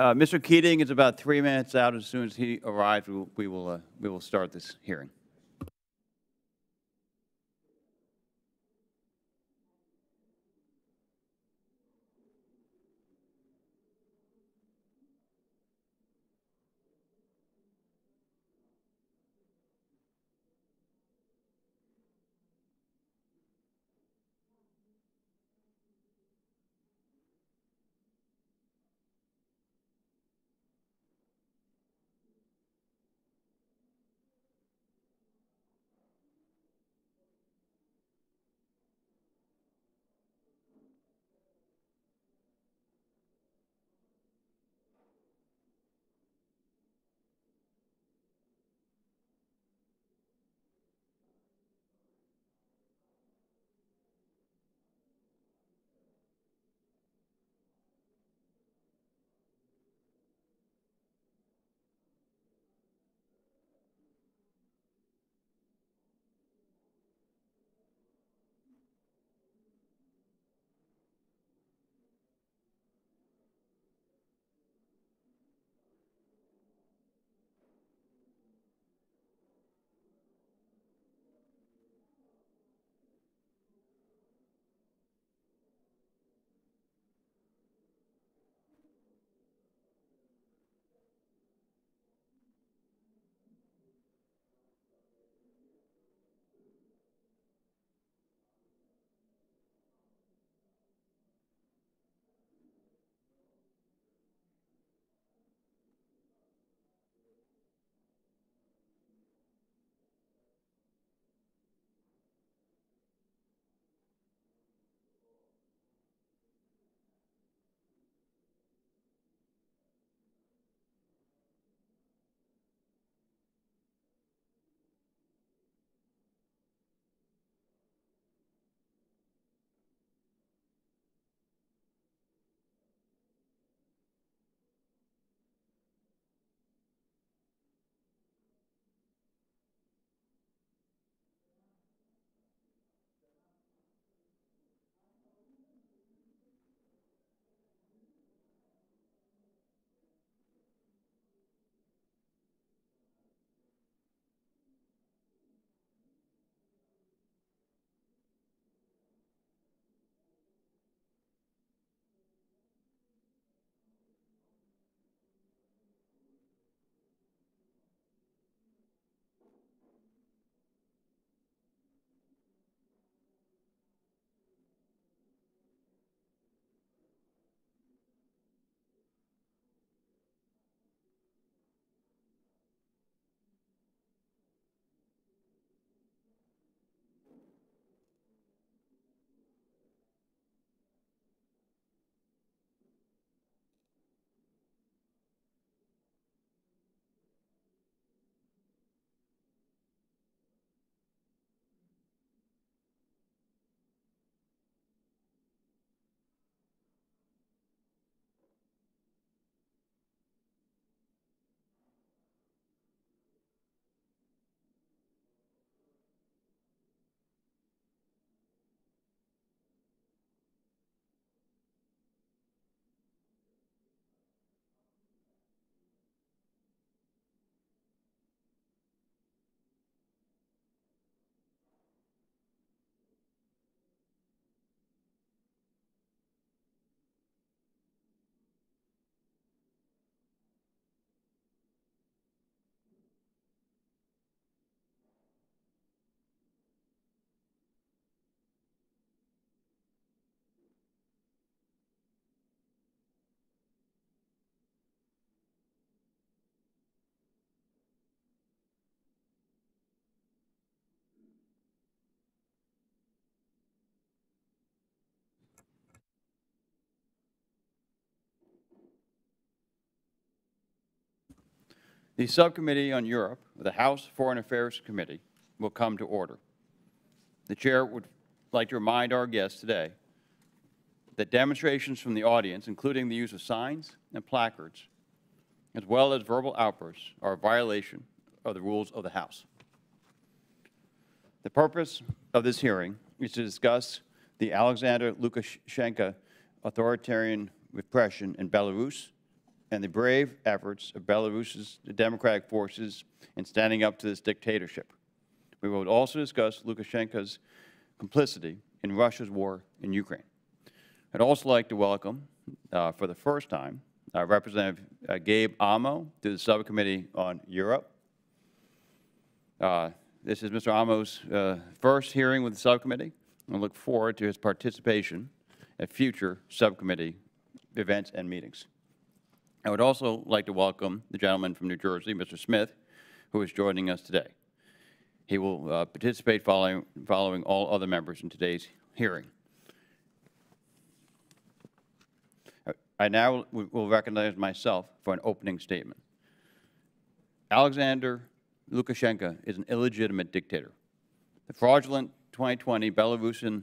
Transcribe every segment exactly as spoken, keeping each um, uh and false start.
Uh, Mister Keating is about three minutes out. As soon as he arrives, we will we will, uh, we will start this hearing. The Subcommittee on Europe of the House Foreign Affairs Committee will come to order. The Chair would like to remind our guests today that demonstrations from the audience, including the use of signs and placards, as well as verbal outbursts, are a violation of the rules of the House. The purpose of this hearing is to discuss the Alexander Lukashenko authoritarian repression in Belarus and the brave efforts of Belarus's democratic forces in standing up to this dictatorship. We will also discuss Lukashenko's complicity in Russia's war in Ukraine. I'd also like to welcome, uh, for the first time, uh, Representative uh, Gabe Amo to the Subcommittee on Europe. Uh, this is Mister Amo's uh, first hearing with the Subcommittee, and I look forward to his participation at future Subcommittee events and meetings. I would also like to welcome the gentleman from New Jersey, Mister Smith, who is joining us today. He will uh, participate following, following all other members in today's hearing. I now will recognize myself for an opening statement. Alexander Lukashenko is an illegitimate dictator. The fraudulent twenty twenty Belarusian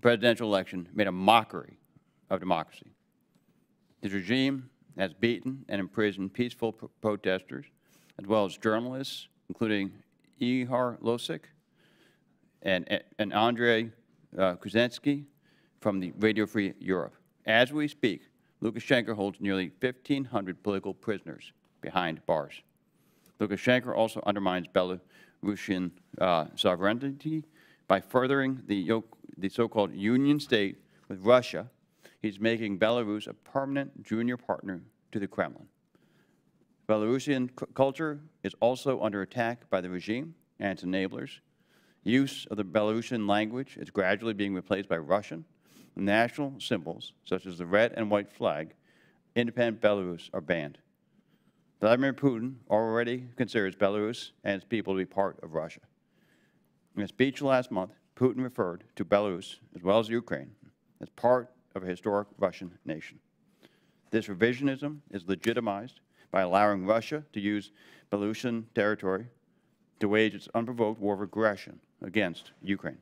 presidential election made a mockery of democracy. His regime has beaten and imprisoned peaceful pro protesters, as well as journalists, including Igor Losik and, and Andrei uh, Kuzinski from the Radio Free Europe. As we speak, Lukashenko holds nearly fifteen hundred political prisoners behind bars. Lukashenko also undermines Belarusian uh, sovereignty by furthering the, the so-called union state with Russia. He's making Belarus a permanent junior partner to the Kremlin. Belarusian culture is also under attack by the regime and its enablers. Use of the Belarusian language is gradually being replaced by Russian. National symbols, such as the red and white flag, independent Belarus are banned. Vladimir Putin already considers Belarus and its people to be part of Russia. In a speech last month, Putin referred to Belarus, as well as Ukraine, as part of a historic Russian nation. This revisionism is legitimized by allowing Russia to use Belarusian territory to wage its unprovoked war of aggression against Ukraine.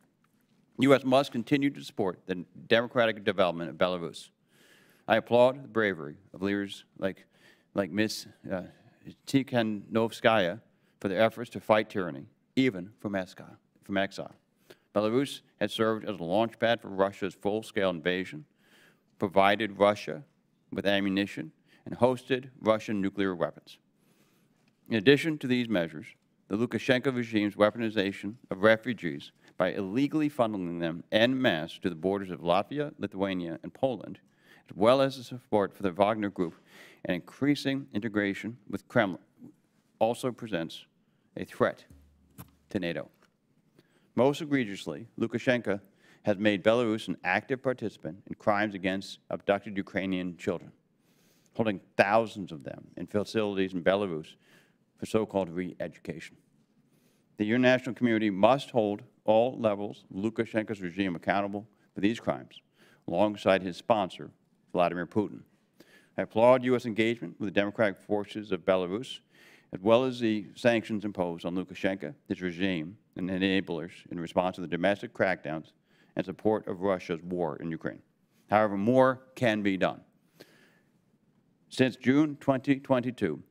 The U S must continue to support the democratic development of Belarus. I applaud the bravery of leaders like, like Miz Uh, Tsikhanouskaya for their efforts to fight tyranny, even from exile. From exile. Belarus has served as a launchpad for Russia's full-scale invasion, provided Russia with ammunition, and hosted Russian nuclear weapons. In addition to these measures, the Lukashenko regime's weaponization of refugees by illegally funneling them en masse to the borders of Latvia, Lithuania, and Poland, as well as the support for the Wagner Group and increasing integration with Kremlin, also presents a threat to NATO. Most egregiously, Lukashenko has made Belarus an active participant in crimes against abducted Ukrainian children, holding thousands of them in facilities in Belarus for so-called re-education. The international community must hold all levels of Lukashenko's regime accountable for these crimes, alongside his sponsor, Vladimir Putin. I applaud U S engagement with the democratic forces of Belarus, as well as the sanctions imposed on Lukashenko, his regime, and enablers in response to the domestic crackdowns and support of Russia's war in Ukraine. However, more can be done. Since June twenty twenty-two,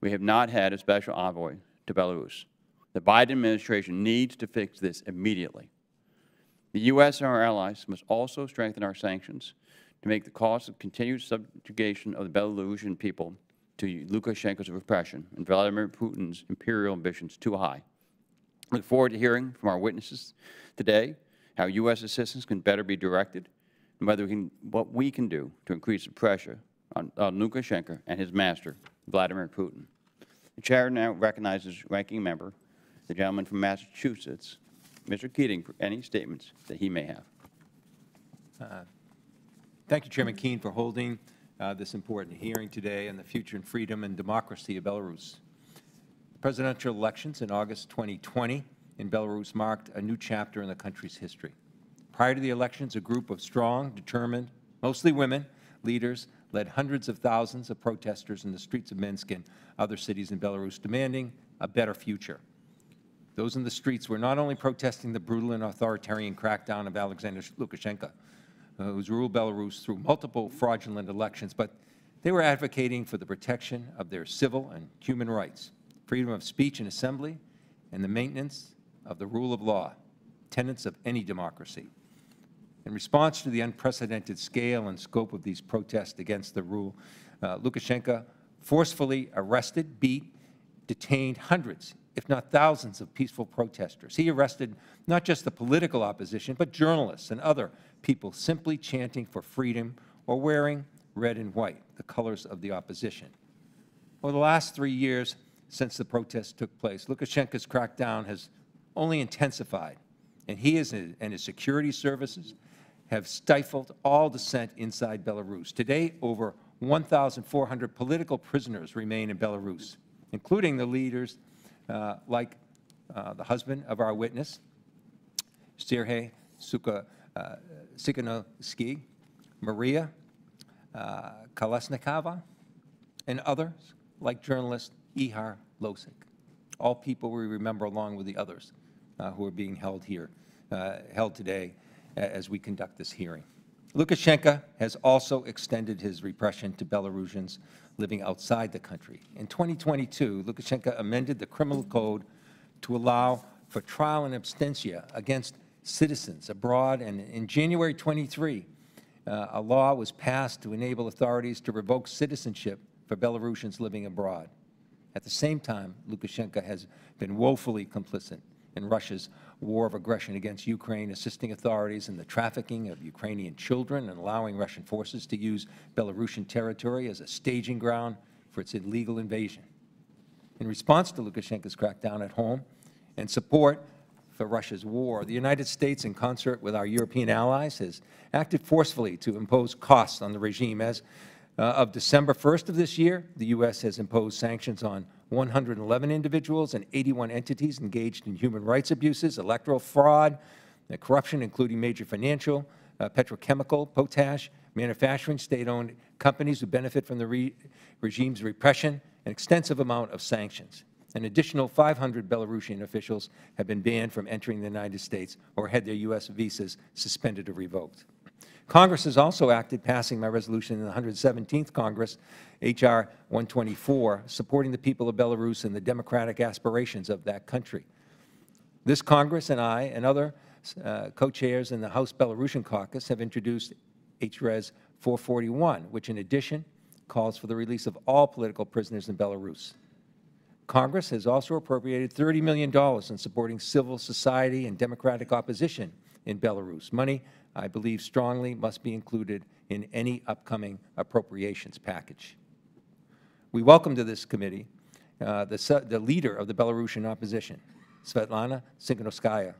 we have not had a special envoy to Belarus. The Biden administration needs to fix this immediately. The U S and our allies must also strengthen our sanctions to make the cost of continued subjugation of the Belarusian people to Lukashenko's repression and Vladimir Putin's imperial ambitions too high. I look forward to hearing from our witnesses today how U S assistance can better be directed and whether we can, what we can do to increase the pressure on, on Lukashenko and his master, Vladimir Putin. The chair now recognizes ranking member, the gentleman from Massachusetts, Mister Keating, for any statements that he may have. Uh, thank you, Chairman Kean, for holding uh, this important hearing today on the future and freedom and democracy of Belarus. The presidential elections in August twenty twenty in Belarus marked a new chapter in the country's history. Prior to the elections, a group of strong, determined, mostly women, leaders led hundreds of thousands of protesters in the streets of Minsk and other cities in Belarus demanding a better future. Those in the streets were not only protesting the brutal and authoritarian crackdown of Alexander Lukashenko, who's ruled Belarus through multiple fraudulent elections, but they were advocating for the protection of their civil and human rights, freedom of speech and assembly, and the maintenance of the rule of law, tenets of any democracy. In response to the unprecedented scale and scope of these protests against the rule, uh, Lukashenko forcefully arrested, beat, detained hundreds, if not thousands, of peaceful protesters. He arrested not just the political opposition, but journalists and other people simply chanting for freedom or wearing red and white, the colors of the opposition. Over the last three years since the protests took place, Lukashenko's crackdown has only intensified, and he is, and his security services have stifled all dissent inside Belarus. Today, over one thousand four hundred political prisoners remain in Belarus, including the leaders uh, like uh, the husband of our witness, Sergei Tsikhanouski, uh, Maria uh, Kolesnikava, and others like journalist Igor Losik. All people we remember along with the others uh, who are being held here, uh, held today as we conduct this hearing. Lukashenko has also extended his repression to Belarusians living outside the country. In twenty twenty-two, Lukashenko amended the criminal code to allow for trial in absentia against citizens abroad, and in January twenty-three, uh, a law was passed to enable authorities to revoke citizenship for Belarusians living abroad. At the same time, Lukashenko has been woefully complicit in Russia's war of aggression against Ukraine, assisting authorities in the trafficking of Ukrainian children and allowing Russian forces to use Belarusian territory as a staging ground for its illegal invasion. In response to Lukashenko's crackdown at home and support for Russia's war, the United States, in concert with our European allies, has acted forcefully to impose costs on the regime. As Uh, of December first of this year, the U S has imposed sanctions on one hundred eleven individuals and eighty-one entities engaged in human rights abuses, electoral fraud, and corruption, including major financial, uh, petrochemical, potash, manufacturing, state-owned companies who benefit from the re regime's repression, an extensive amount of sanctions. An additional five hundred Belarusian officials have been banned from entering the United States or had their U S visas suspended or revoked. Congress has also acted, passing my resolution in the one hundred seventeenth Congress, H R one twenty-four, supporting the people of Belarus and the democratic aspirations of that country. This Congress and I and other uh, co-chairs in the House Belarusian Caucus have introduced H R four forty-one, which in addition calls for the release of all political prisoners in Belarus. Congress has also appropriated thirty million dollars in supporting civil society and democratic opposition in Belarus. Money, I believe strongly, must be included in any upcoming appropriations package. We welcome to this committee uh, the, the leader of the Belarusian opposition, Svetlana Tsikhanouskaya,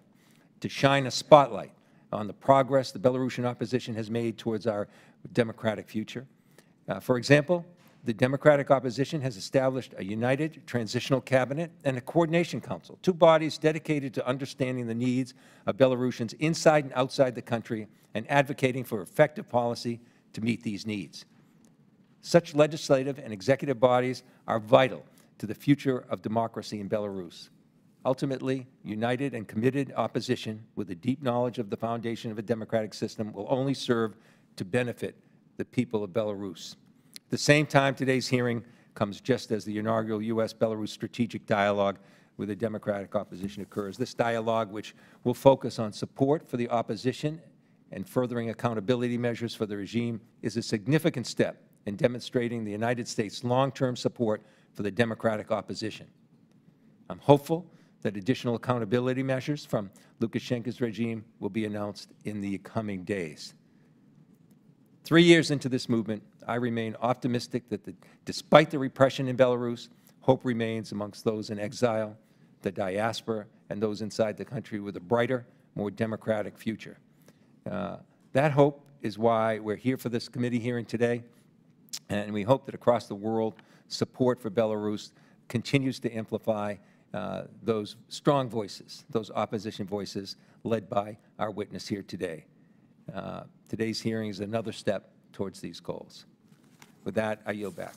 to shine a spotlight on the progress the Belarusian opposition has made towards our democratic future. Uh, for example, the democratic opposition has established a united transitional cabinet and a coordination council, two bodies dedicated to understanding the needs of Belarusians inside and outside the country and advocating for effective policy to meet these needs. Such legislative and executive bodies are vital to the future of democracy in Belarus. Ultimately, united and committed opposition with a deep knowledge of the foundation of a democratic system will only serve to benefit the people of Belarus. At the same time, today's hearing comes just as the inaugural U S Belarus strategic dialogue with the democratic opposition occurs. This dialogue, which will focus on support for the opposition and furthering accountability measures for the regime, is a significant step in demonstrating the United States' long-term support for the democratic opposition. I'm hopeful that additional accountability measures from Lukashenko's regime will be announced in the coming days. Three years into this movement, I remain optimistic that the, despite the repression in Belarus, hope remains amongst those in exile, the diaspora, and those inside the country with a brighter, more democratic future. Uh, that hope is why we're here for this committee hearing today, and we hope that across the world, support for Belarus continues to amplify uh, those strong voices, those opposition voices led by our witness here today. Uh, today's hearing is another step towards these goals. With that, I yield back.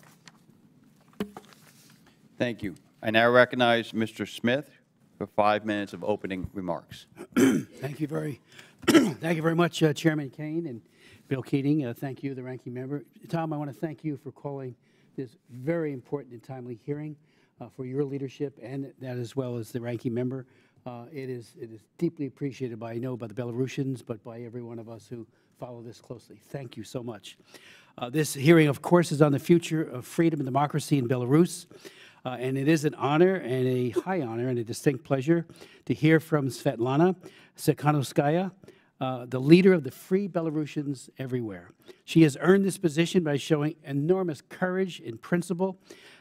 Thank you. I now recognize Mister Smith for five minutes of opening remarks. Thank you very, thank you very much, uh, Chairman Kane and Bill Keating. Uh, thank you, the ranking member. Tom, I want to thank you for calling this very important and timely hearing, uh, for your leadership and that as well as the ranking member. Uh, it is it is deeply appreciated by, I know, by the Belarusians, but by every one of us who follow this closely. Thank you so much. Uh, this hearing, of course, is on the future of freedom and democracy in Belarus. Uh, and it is an honor and a high honor and a distinct pleasure to hear from Svetlana Tsikhanouskaya, uh, the leader of the Free Belarusians Everywhere. She has earned this position by showing enormous courage in principle,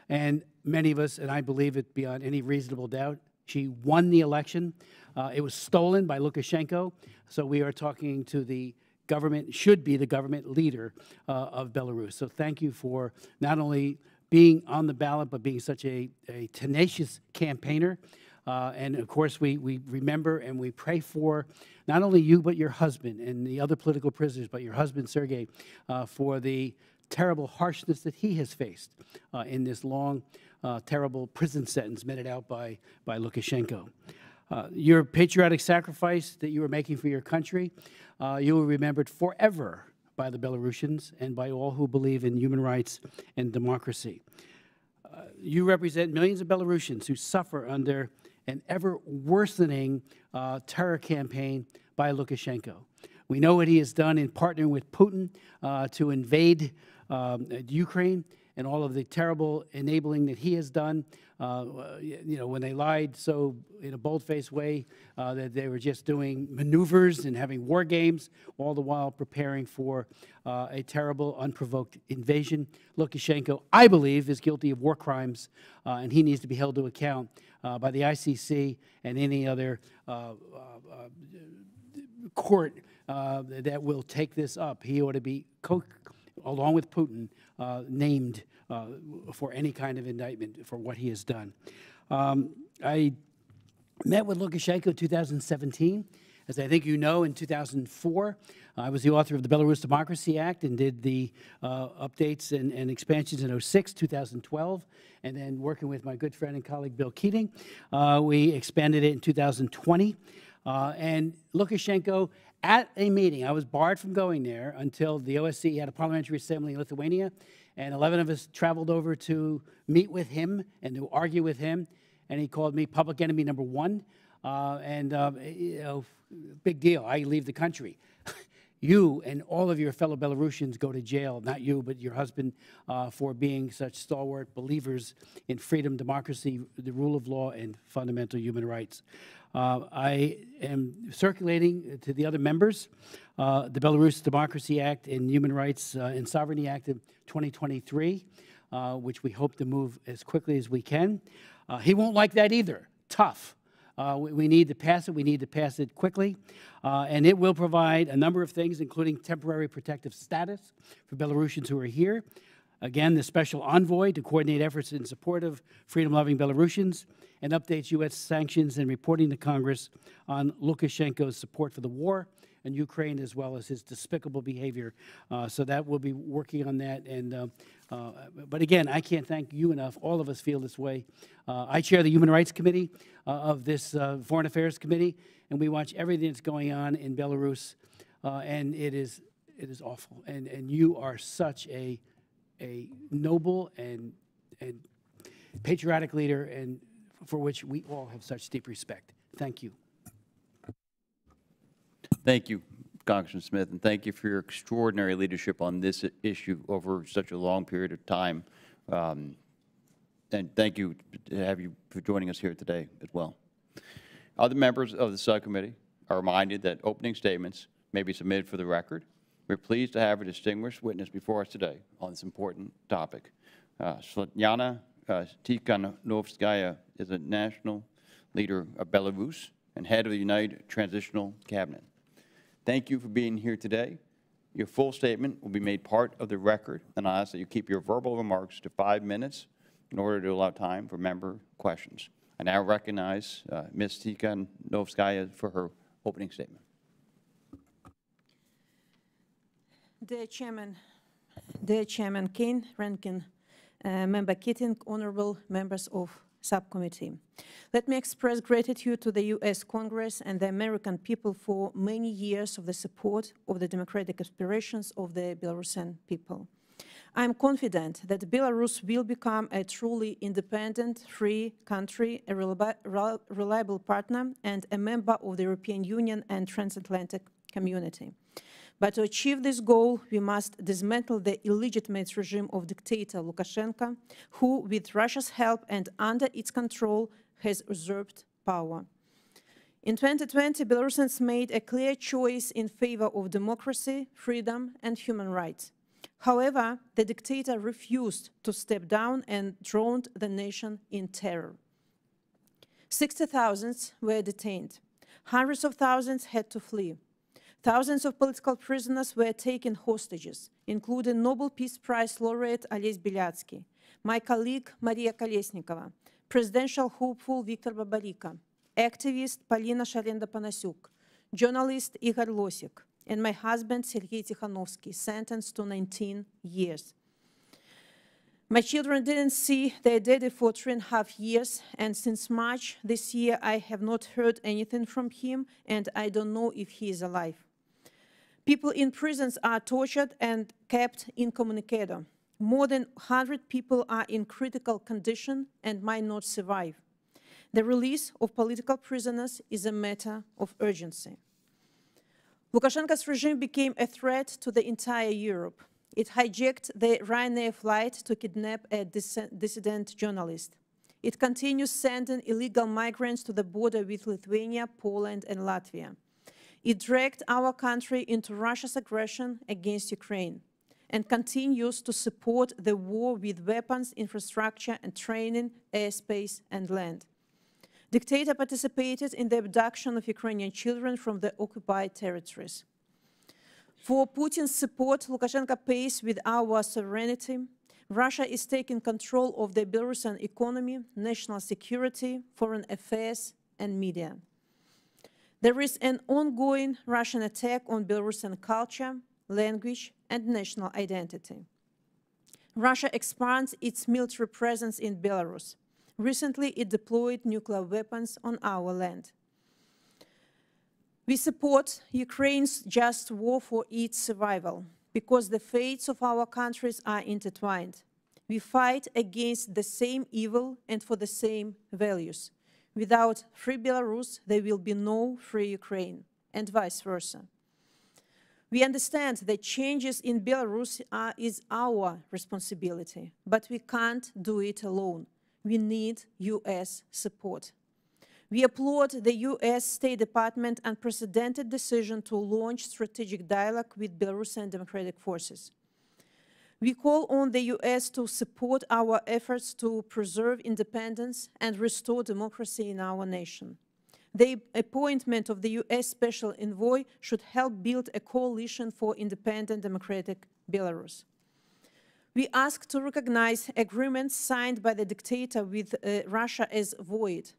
and many of us, and I believe it beyond any reasonable doubt, she won the election. Uh, it was stolen by Lukashenko, so we are talking to the government, should be the government leader uh, of Belarus. So thank you for not only being on the ballot, but being such a, a tenacious campaigner. Uh, and of course, we, we remember and we pray for not only you, but your husband and the other political prisoners, but your husband, Sergei, uh, for the terrible harshness that he has faced uh, in this long, uh, terrible prison sentence meted out by, by Lukashenko. Uh, your patriotic sacrifice that you were making for your country, uh, you will be remembered forever by the Belarusians and by all who believe in human rights and democracy. Uh, you represent millions of Belarusians who suffer under an ever-worsening uh, terror campaign by Lukashenko. We know what he has done in partnering with Putin uh, to invade um, Ukraine, and all of the terrible enabling that he has done. Uh, you know, when they lied so in a bold-faced way uh, that they were just doing maneuvers and having war games, all the while preparing for uh, a terrible, unprovoked invasion. Lukashenko, I believe, is guilty of war crimes, uh, and he needs to be held to account uh, by the I C C and any other uh, uh, court uh, that will take this up. He ought to be co- along with Putin, uh, named uh, for any kind of indictment for what he has done. Um, I met with Lukashenko in two thousand seventeen. As I think you know, in two thousand four, I was the author of the Belarus Democracy Act and did the uh, updates and, and expansions in oh six, two thousand twelve, and then working with my good friend and colleague Bill Keating, uh, we expanded it in two thousand twenty. Uh, and Lukashenko, at a meeting, I was barred from going there until the O S C E had a parliamentary assembly in Lithuania, and eleven of us traveled over to meet with him and to argue with him, and he called me public enemy number one, uh, and uh, you know, big deal, I leave the country. You and all of your fellow Belarusians go to jail, not you, but your husband, uh, for being such stalwart believers in freedom, democracy, the rule of law, and fundamental human rights. Uh, I am circulating to the other members uh, the Belarus Democracy Act and Human Rights uh, and Sovereignty Act of twenty twenty-three, uh, which we hope to move as quickly as we can. Uh, he won't like that either. Tough. Uh, we, we need to pass it. We need to pass it quickly. Uh, and it will provide a number of things, including temporary protective status for Belarusians who are here. Again, the special envoy to coordinate efforts in support of freedom-loving Belarusians, and updates U S sanctions and reporting to Congress on Lukashenko's support for the war in Ukraine, as well as his despicable behavior. Uh, so that we'll be working on that. And uh, uh, but again, I can't thank you enough. All of us feel this way. Uh, I chair the Human Rights Committee uh, of this uh, Foreign Affairs Committee, and we watch everything that's going on in Belarus, uh, and it is it is awful. And and you are such a a noble and and patriotic leader, and for which we all have such deep respect. Thank you. Thank you, Congressman Smith, and thank you for your extraordinary leadership on this issue over such a long period of time. Um, and thank you to have you for joining us here today as well. Other members of the subcommittee are reminded that opening statements may be submitted for the record. We're pleased to have a distinguished witness before us today on this important topic. Uh, Svetlana uh, Tsikhanouskaya is a national leader of Belarus and head of the United Transitional Cabinet. Thank you for being here today. Your full statement will be made part of the record, and I ask that you keep your verbal remarks to five minutes in order to allow time for member questions. I now recognize uh, Miz Tsikhanouskaya for her opening statement. Dear Chairman, Dear Chairman Kean, Rankin, uh, Member Keating, honorable members of subcommittee. Let me express gratitude to the U S Congress and the American people for many years of the support of the democratic aspirations of the Belarusian people. I am confident that Belarus will become a truly independent, free country, a reliable partner, and a member of the European Union and transatlantic community. But to achieve this goal, we must dismantle the illegitimate regime of dictator Lukashenko, who, with Russia's help and under its control, has usurped power. In twenty twenty, Belarusians made a clear choice in favor of democracy, freedom, and human rights. However, the dictator refused to step down and drowned the nation in terror. sixty thousand were detained. Hundreds of thousands had to flee. Thousands of political prisoners were taken hostages, including Nobel Peace Prize laureate Ales Bialiatski, my colleague Maria Kolesnikava, presidential hopeful Viktor Babarica, activist Palina Sharenda-Panasiuk, journalist Igor Losik, and my husband Sergei Tsikhanouski, sentenced to nineteen years. My children didn't see their daddy for three and a half years, and since March this year I have not heard anything from him, and I don't know if he is alive. People in prisons are tortured and kept incommunicado. More than one hundred people are in critical condition and might not survive. The release of political prisoners is a matter of urgency. Lukashenko's regime became a threat to the entire Europe. It hijacked the Ryanair flight to kidnap a diss dissident journalist. It continues sending illegal migrants to the border with Lithuania, Poland, and Latvia. It dragged our country into Russia's aggression against Ukraine and continues to support the war with weapons, infrastructure, and training, airspace, and land. Dictator participated in the abduction of Ukrainian children from the occupied territories. For Putin's support, Lukashenko pays with our sovereignty. Russia is taking control of the Belarusian economy, national security, foreign affairs, and media. There is an ongoing Russian attack on Belarusian culture, language, and national identity. Russia expands its military presence in Belarus. Recently, it deployed nuclear weapons on our land. We support Ukraine's just war for its survival, because the fates of our countries are intertwined. We fight against the same evil and for the same values. Without free Belarus, there will be no free Ukraine, and vice versa. We understand that changes in Belarus are, is our responsibility, but we can't do it alone. We need U S support. We applaud the U S State Department's unprecedented decision to launch strategic dialogue with Belarusian democratic forces. We call on the U S to support our efforts to preserve independence and restore democracy in our nation. The appointment of the U S Special Envoy should help build a coalition for independent democratic Belarus. We ask to recognize agreements signed by the dictator with uh, Russia as void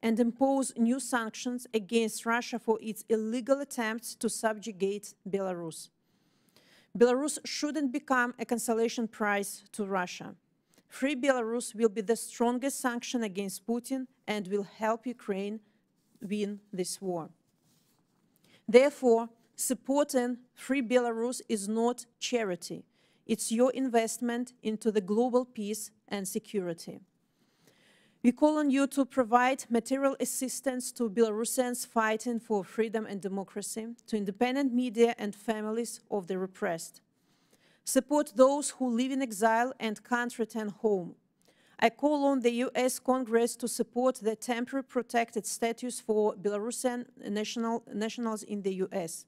and impose new sanctions against Russia for its illegal attempts to subjugate Belarus. Belarus shouldn't become a consolation prize to Russia. Free Belarus will be the strongest sanction against Putin and will help Ukraine win this war. Therefore, supporting Free Belarus is not charity. It's your investment into the global peace and security. We call on you to provide material assistance to Belarusians fighting for freedom and democracy, to independent media and families of the repressed. Support those who live in exile and can't return home. I call on the U S Congress to support the temporary protected status for Belarusian national, nationals in the U S.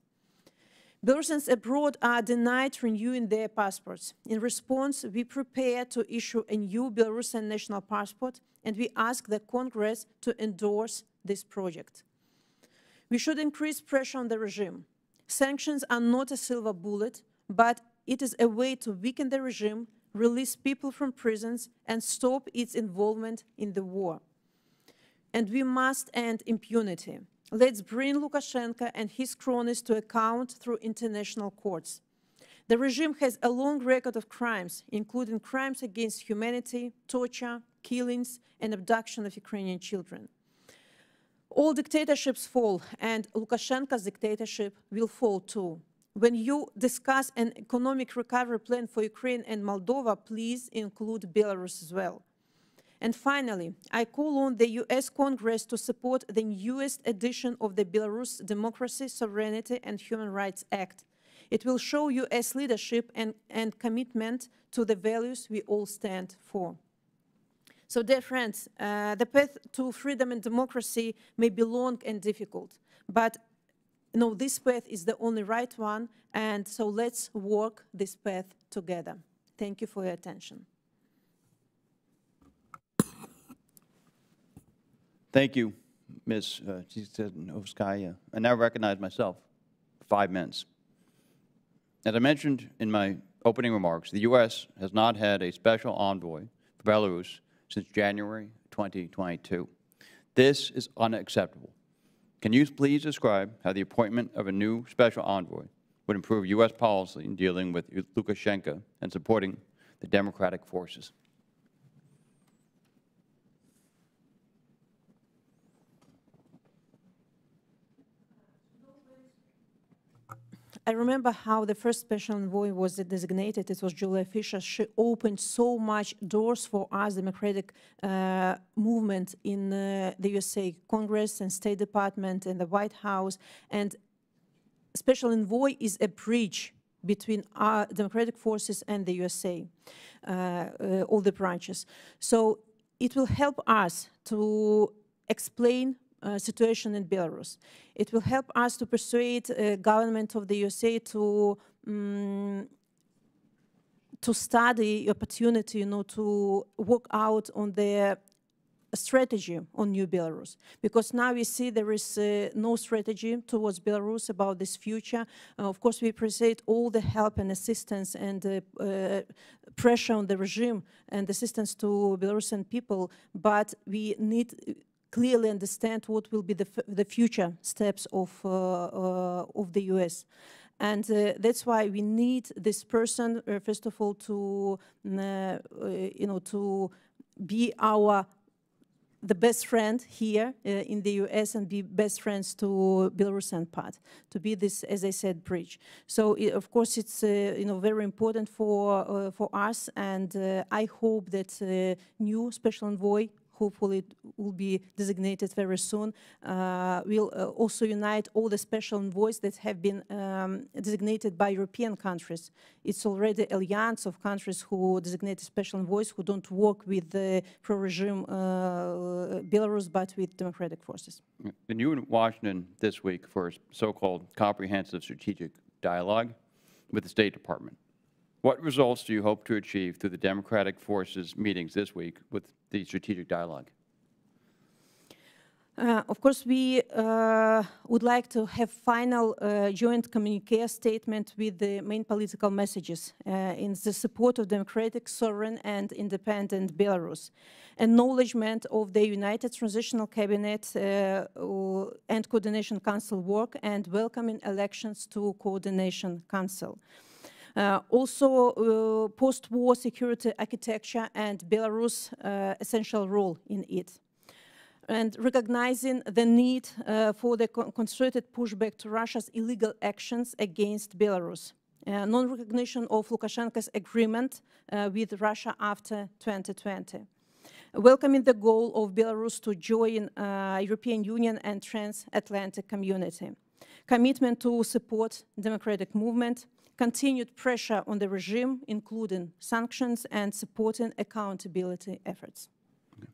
Belarusians abroad are denied renewing their passports. In response, we prepare to issue a new Belarusian national passport, and we ask the Congress to endorse this project. We should increase pressure on the regime. Sanctions are not a silver bullet, but it is a way to weaken the regime, release people from prisons, and stop its involvement in the war. And we must end impunity. Let's bring Lukashenko and his cronies to account through international courts. The regime has a long record of crimes, including crimes against humanity, torture, killings, and abduction of Ukrainian children. All dictatorships fall, and Lukashenko's dictatorship will fall too. When you discuss an economic recovery plan for Ukraine and Moldova, please include Belarus as well. And finally, I call on the U S Congress to support the newest edition of the Belarus Democracy, Sovereignty and Human Rights Act. It will show U S leadership and, and commitment to the values we all stand for. So, dear friends, uh, the path to freedom and democracy may be long and difficult, but no, this path is the only right one, and so let's walk this path together. Thank you for your attention. Thank you, Miz Tsikhanouskaya. I now recognize myself for five minutes. As I mentioned in my opening remarks, the U S has not had a special envoy for Belarus since January twenty twenty-two. This is unacceptable. Can you please describe how the appointment of a new special envoy would improve U S policy in dealing with Lukashenko and supporting the democratic forces? I remember how the first special envoy was designated. It was Julia Fisher. She opened so much doors for us, democratic uh, movement in uh, the U S A Congress and State Department and the White House. And special envoy is a bridge between our democratic forces and the U S A, uh, uh, all the branches. So it will help us to explain Uh, situation in Belarus. It will help us to persuade uh, government of the U S A to um, to study opportunity, you know, to work out on their strategy on new Belarus. Because now we see there is uh, no strategy towards Belarus about this future. Uh, of course, we appreciate all the help and assistance and uh, uh, pressure on the regime and assistance to Belarusian people, but we need clearly understand what will be the, f the future steps of, uh, uh, of the U S. And uh, that's why we need this person, uh, first of all, to, uh, uh, you know, to be our, the best friend here uh, in the U S and be best friends to Belarusian part, to be this, as I said, bridge. So, it, of course, it's, uh, you know, very important for, uh, for us. And uh, I hope that uh, new special envoy, hopefully it will be designated very soon, uh, we'll uh, also unite all the special envoys that have been um, designated by European countries. It's already alliance of countries who designate special envoys who don't work with the pro-regime uh, Belarus, but with democratic forces. And you were in Washington this week for a so-called comprehensive strategic dialogue with the State Department. What results do you hope to achieve through the Democratic Forces meetings this week with the strategic dialogue? Uh, of course, we uh, would like to have final uh, joint communique statement with the main political messages uh, in the support of democratic, sovereign and independent Belarus, acknowledgement of the United Transitional Cabinet uh, and Coordination Council work, and welcoming elections to Coordination Council. Uh, also, uh, post-war security architecture and Belarus' uh, essential role in it. And recognizing the need uh, for the concerted pushback to Russia's illegal actions against Belarus. Uh, non-recognition of Lukashenko's agreement uh, with Russia after twenty twenty. Welcoming the goal of Belarus to join uh, European Union and transatlantic community. Commitment to support democratic movement. Continued pressure on the regime, including sanctions and supporting accountability efforts. Okay.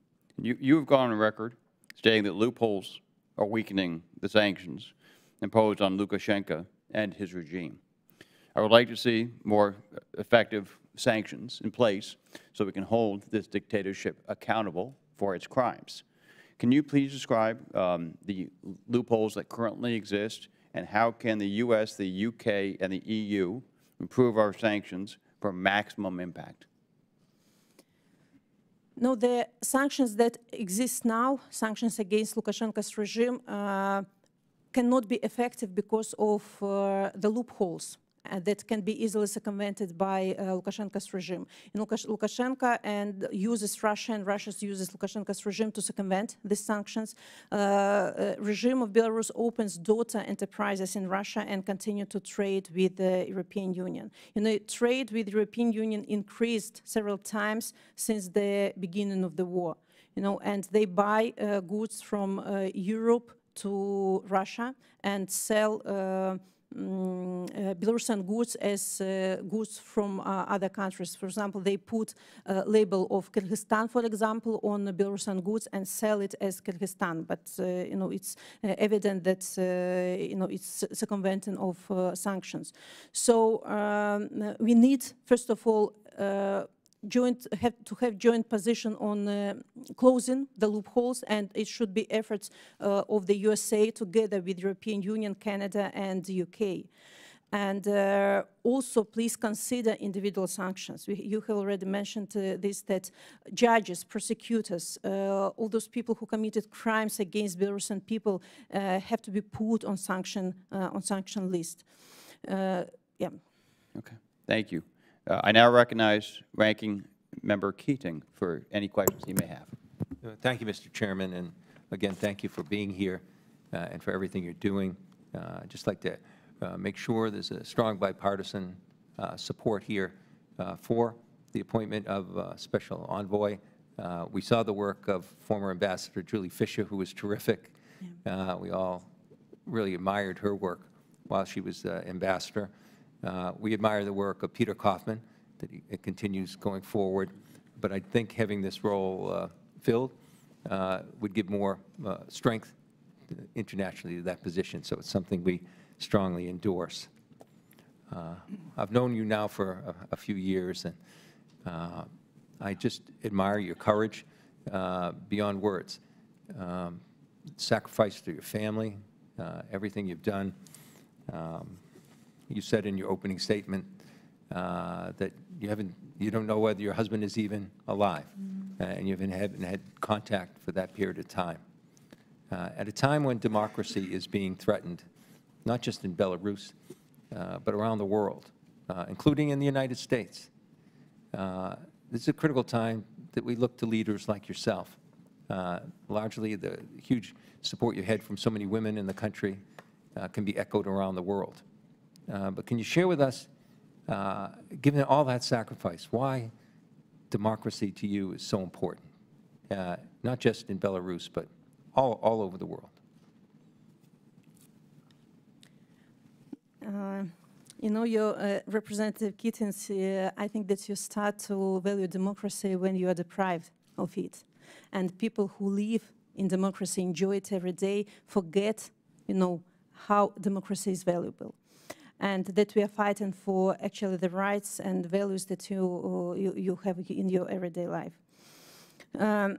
You, you've gone on record stating that loopholes are weakening the sanctions imposed on Lukashenko and his regime. I would like to see more effective sanctions in place so we can hold this dictatorship accountable for its crimes. Can you please describe um, the loopholes that currently exist, and how can the U S, the U K, and the E U improve our sanctions for maximum impact? No, the sanctions that exist now, sanctions against Lukashenko's regime, uh, cannot be effective because of uh, the loopholes. uh, that can be easily circumvented by uh, Lukashenko's regime. In Lukash Lukashenko and uses Russia, and Russia uses Lukashenko's regime to circumvent these sanctions. Uh, uh, regime of Belarus opens daughter enterprises in Russia and continue to trade with the European Union. You know, trade with the European Union increased several times since the beginning of the war. You know, and they buy uh, goods from uh, Europe to Russia and sell uh, um, uh, Belarusian goods as uh, goods from uh, other countries. For example, they put a label of Kyrgyzstan, for example, on the Belarusian goods and sell it as Kyrgyzstan. But uh, you know, it's uh, evident that uh, you know, it's circumventing of uh, sanctions. So um, we need, first of all, Uh, Joint, have to have joint position on uh, closing the loopholes, and it should be efforts uh, of the U S A together with European Union, Canada, and the U K. And uh, also, please consider individual sanctions. We, you have already mentioned uh, this, that judges, prosecutors, uh, all those people who committed crimes against Belarusian people uh, have to be put on sanction uh, on sanction list. Uh, yeah. Okay. Thank you. Uh, I now recognize Ranking Member Keating for any questions he may have. Uh, thank you, Mister Chairman, and again, thank you for being here uh, and for everything you're doing. Uh, I'd just like to uh, make sure there's a strong bipartisan uh, support here uh, for the appointment of uh, Special Envoy. Uh, we saw the work of former Ambassador Julie Fisher, who was terrific. Yeah. Uh, we all really admired her work while she was uh, Ambassador. Uh, we admire the work of Peter Kaufman, that he, it continues going forward, but I think having this role uh, filled uh, would give more uh, strength internationally to that position, so it's something we strongly endorse. Uh, I've known you now for a, a few years, and uh, I just admire your courage uh, beyond words. Um, sacrifice to your family, uh, everything you've done. Um, You said in your opening statement uh, that you haven't, you don't know whether your husband is even alive, mm-hmm. uh, and you haven't had, had contact for that period of time. Uh, at a time when democracy is being threatened, not just in Belarus, uh, but around the world, uh, including in the United States, uh, this is a critical time that we look to leaders like yourself. Uh, largely, the huge support you had from so many women in the country uh, can be echoed around the world. Uh, but can you share with us, uh, given all that sacrifice, why democracy to you is so important, uh, not just in Belarus, but all, all over the world? Uh, you know, your uh, Representative Kittens, uh, I think that you start to value democracy when you are deprived of it. And people who live in democracy, enjoy it every day, forget, you know, how democracy is valuable. And that we are fighting for actually the rights and values that you, you, you have in your everyday life. Um,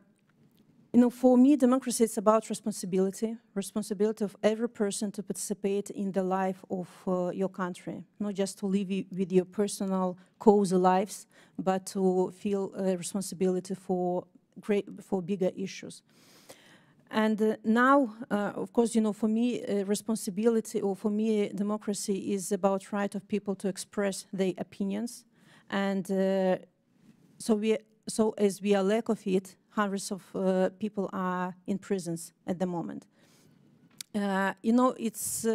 you know, for me, democracy is about responsibility, responsibility of every person to participate in the life of uh, your country, not just to live with your personal cozy lives, but to feel uh, responsibility for, great, for bigger issues. And uh, now, uh, of course, you know, for me, uh, responsibility, or for me, democracy is about right of people to express their opinions. And uh, so, we, so as we are lack of it, hundreds of uh, people are in prisons at the moment. Uh, you know, it's uh,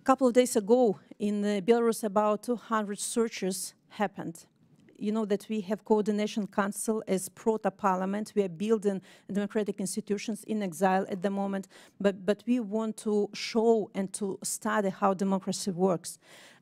a couple of days ago in uh, Belarus, about two hundred searches happened. You know that we have coordination council as proto-parliament. We are building democratic institutions in exile at the moment, but, but we want to show and to study how democracy works.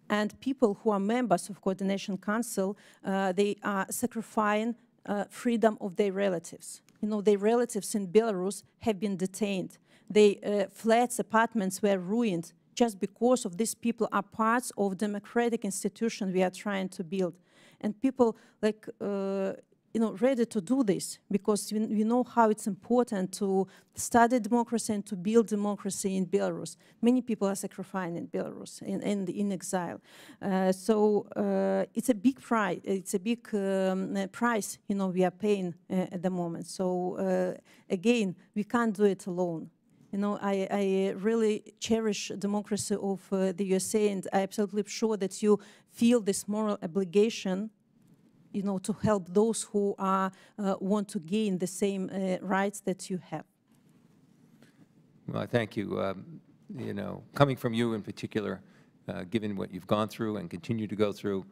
And people who are members of coordination council, uh, they are sacrificing uh, freedom of their relatives. You know, their relatives in Belarus have been detained. Their uh, flats, apartments were ruined just because of these people are parts of democratic institution we are trying to build. And people like, uh, you know, ready to do this because we, we know how it's important to study democracy and to build democracy in Belarus. Many people are sacrificing in Belarus and in, in, in exile. Uh, so uh, it's a big price, it's a big um, price, you know, we are paying uh, at the moment. So uh, again, we can't do it alone. You know, I, I really cherish democracy of uh, the U S A, and I'm absolutely sure that you feel this moral obligation, you know, to help those who are, uh, want to gain the same uh, rights that you have. Well, thank you. Um, you know, coming from you in particular, uh, given what you've gone through and continue to go through,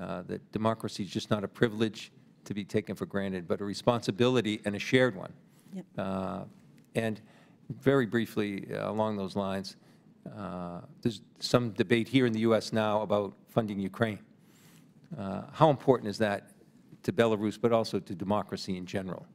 uh, that democracy is just not a privilege to be taken for granted, but a responsibility and a shared one. Yep. Uh, and very briefly uh, along those lines, uh, there's some debate here in the U S now about funding Ukraine. Uh, how important is that to Belarus, but also to democracy in general?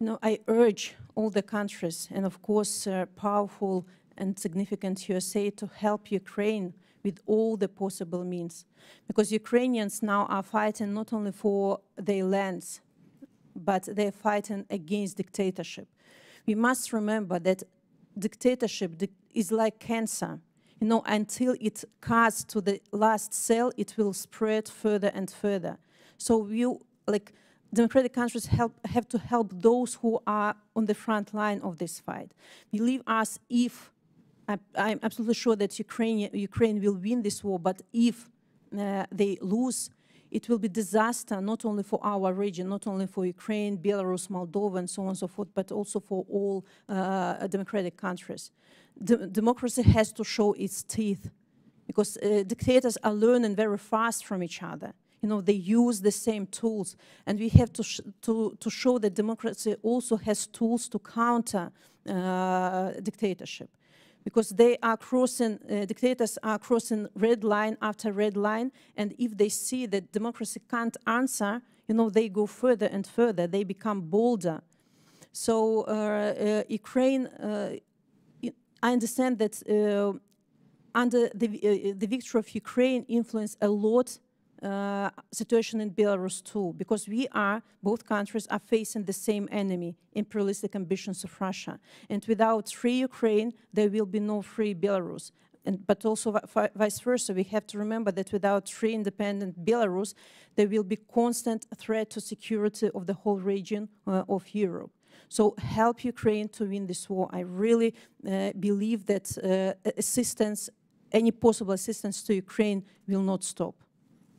No, I urge all the countries, and of course uh, powerful and significant U S A, to help Ukraine with all the possible means. Because Ukrainians now are fighting not only for their lands, but they're fighting against dictatorship. We must remember that dictatorship is like cancer. You know, until it cuts to the last cell, it will spread further and further. So we, like democratic countries, help, have to help those who are on the front line of this fight. Believe us, if, I, I'm absolutely sure that Ukraine, Ukraine will win this war, but if uh, they lose, it will be disaster not only for our region, not only for Ukraine, Belarus, Moldova, and so on and so forth, but also for all uh, democratic countries. De- democracy has to show its teeth, because uh, dictators are learning very fast from each other. You know, they use the same tools, and we have to sh to, to show that democracy also has tools to counter uh, dictatorship. Because they are crossing, uh, dictators are crossing red line after red line, and if they see that democracy can't answer, you know, they go further and further. They become bolder. So uh, uh, Ukraine, uh, I understand that uh, under the uh, the victory of Ukraine influenced a lot uh, situation in Belarus too, because we are both countries are facing the same enemy, imperialistic ambitions of Russia, and without free Ukraine there will be no free Belarus, and but also vice versa. We have to remember that without free independent Belarus there will be constant threat to security of the whole region uh, of Europe. So help Ukraine to win this war. I really uh, believe that uh, assistance, any possible assistance to Ukraine, will not stop.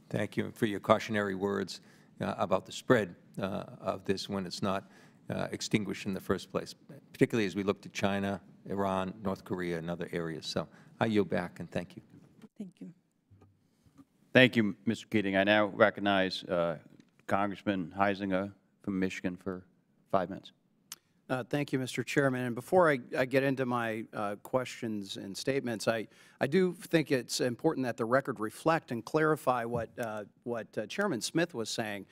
Thank you for your cautionary words uh, about the spread uh, of this when it's not uh, extinguished in the first place, particularly as we look to China, Iran, North Korea, and other areas. So I yield back, and thank you. Thank you. Thank you, Mister Keating. I now recognize uh, Congressman Huizinga from Michigan for five minutes. Uh, thank you, Mister Chairman. And before I, I get into my uh, questions and statements, I, I do think it's important that the record reflect and clarify what, uh, what uh, Chairman Smith was saying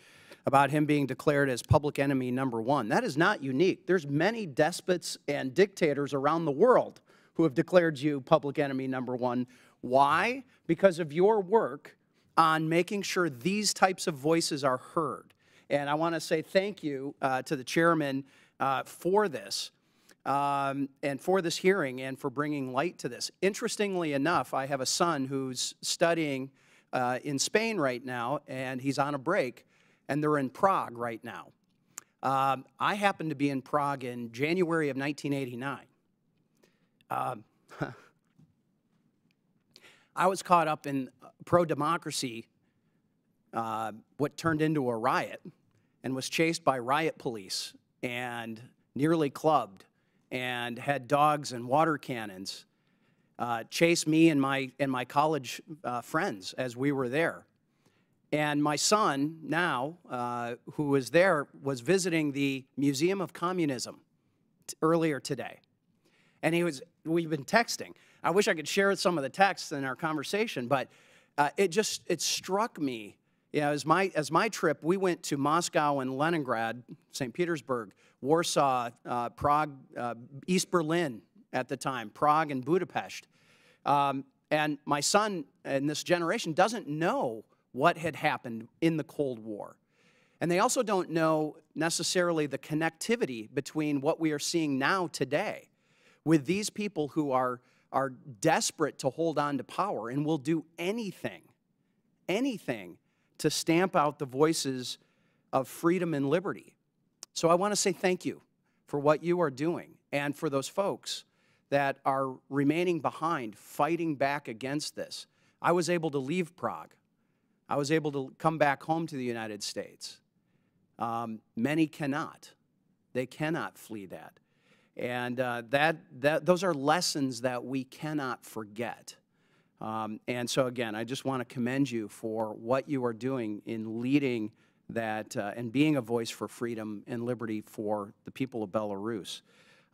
about him being declared as public enemy number one. That is not unique. There's many despots and dictators around the world who have declared you public enemy number one. Why? Because of your work on making sure these types of voices are heard. And I want to say thank you uh, to the Chairman Uh, for this um, and for this hearing and for bringing light to this. Interestingly enough, I have a son who's studying uh, in Spain right now, and he's on a break, and they're in Prague right now. Um, I happened to be in Prague in January of nineteen eighty-nine. Um, I was caught up in pro-democracy, uh, what turned into a riot, and was chased by riot police and nearly clubbed, and had dogs and water cannons uh, chase me and my, and my college uh, friends as we were there. And my son now, uh, who was there, was visiting the Museum of Communism t earlier today. And he was, we've been texting. I wish I could share some of the texts in our conversation, but uh, it just, it struck me. Yeah, as my, as my trip, we went to Moscow and Leningrad, Saint Petersburg, Warsaw, uh, Prague, uh, East Berlin at the time, Prague and Budapest. Um, and my son in this generation doesn't know what had happened in the Cold War. And they also don't know necessarily the connectivity between what we are seeing now today with these people who are, are desperate to hold on to power and will do anything, anything, to stamp out the voices of freedom and liberty. So I want to say thank you for what you are doing and for those folks that are remaining behind, fighting back against this. I was able to leave Prague. I was able to come back home to the United States. Um, many cannot. They cannot flee that. And uh, that, that, those are lessons that we cannot forget. Um, and so, again, I just want to commend you for what you are doing in leading that uh, and being a voice for freedom and liberty for the people of Belarus.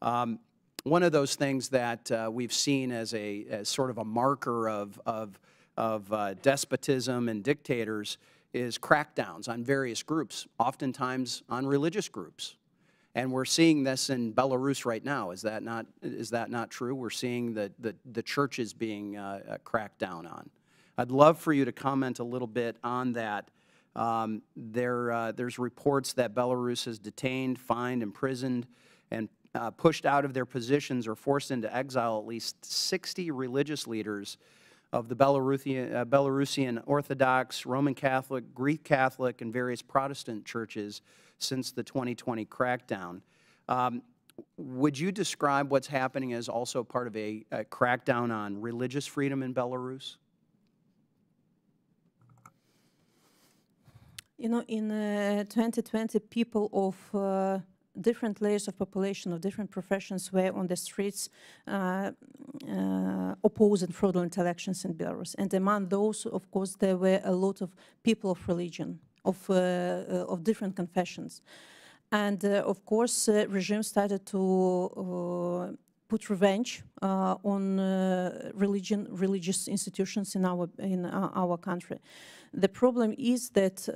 Um, one of those things that uh, we've seen as a as sort of a marker of, of, of uh, despotism and dictators is crackdowns on various groups, oftentimes on religious groups. And we're seeing this in Belarus right now. Is that not, is that not true? We're seeing the, the, the churches being uh, cracked down on. I'd love for you to comment a little bit on that. Um, there, uh, there's reports that Belarus has detained, fined, imprisoned, and uh, pushed out of their positions or forced into exile at least sixty religious leaders of the Belarusian, uh, Belarusian Orthodox, Roman Catholic, Greek Catholic, and various Protestant churches since the twenty twenty crackdown. Um, would you describe what's happening as also part of a, a crackdown on religious freedom in Belarus? You know, in uh, twenty twenty, people of uh, different layers of population, of different professions, were on the streets uh, uh, opposing fraudulent elections in Belarus. And among those, of course, there were a lot of people of religion, of, uh, uh, of different confessions. And, uh, of course, uh, regime started to uh, put revenge uh, on uh, religion, religious institutions in our, in our country. The problem is that uh,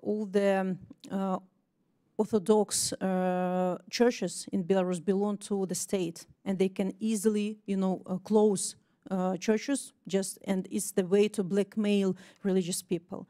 all the uh, Orthodox uh, churches in Belarus belong to the state, and they can easily, you know, uh, close uh, churches, just, and it's the way to blackmail religious people.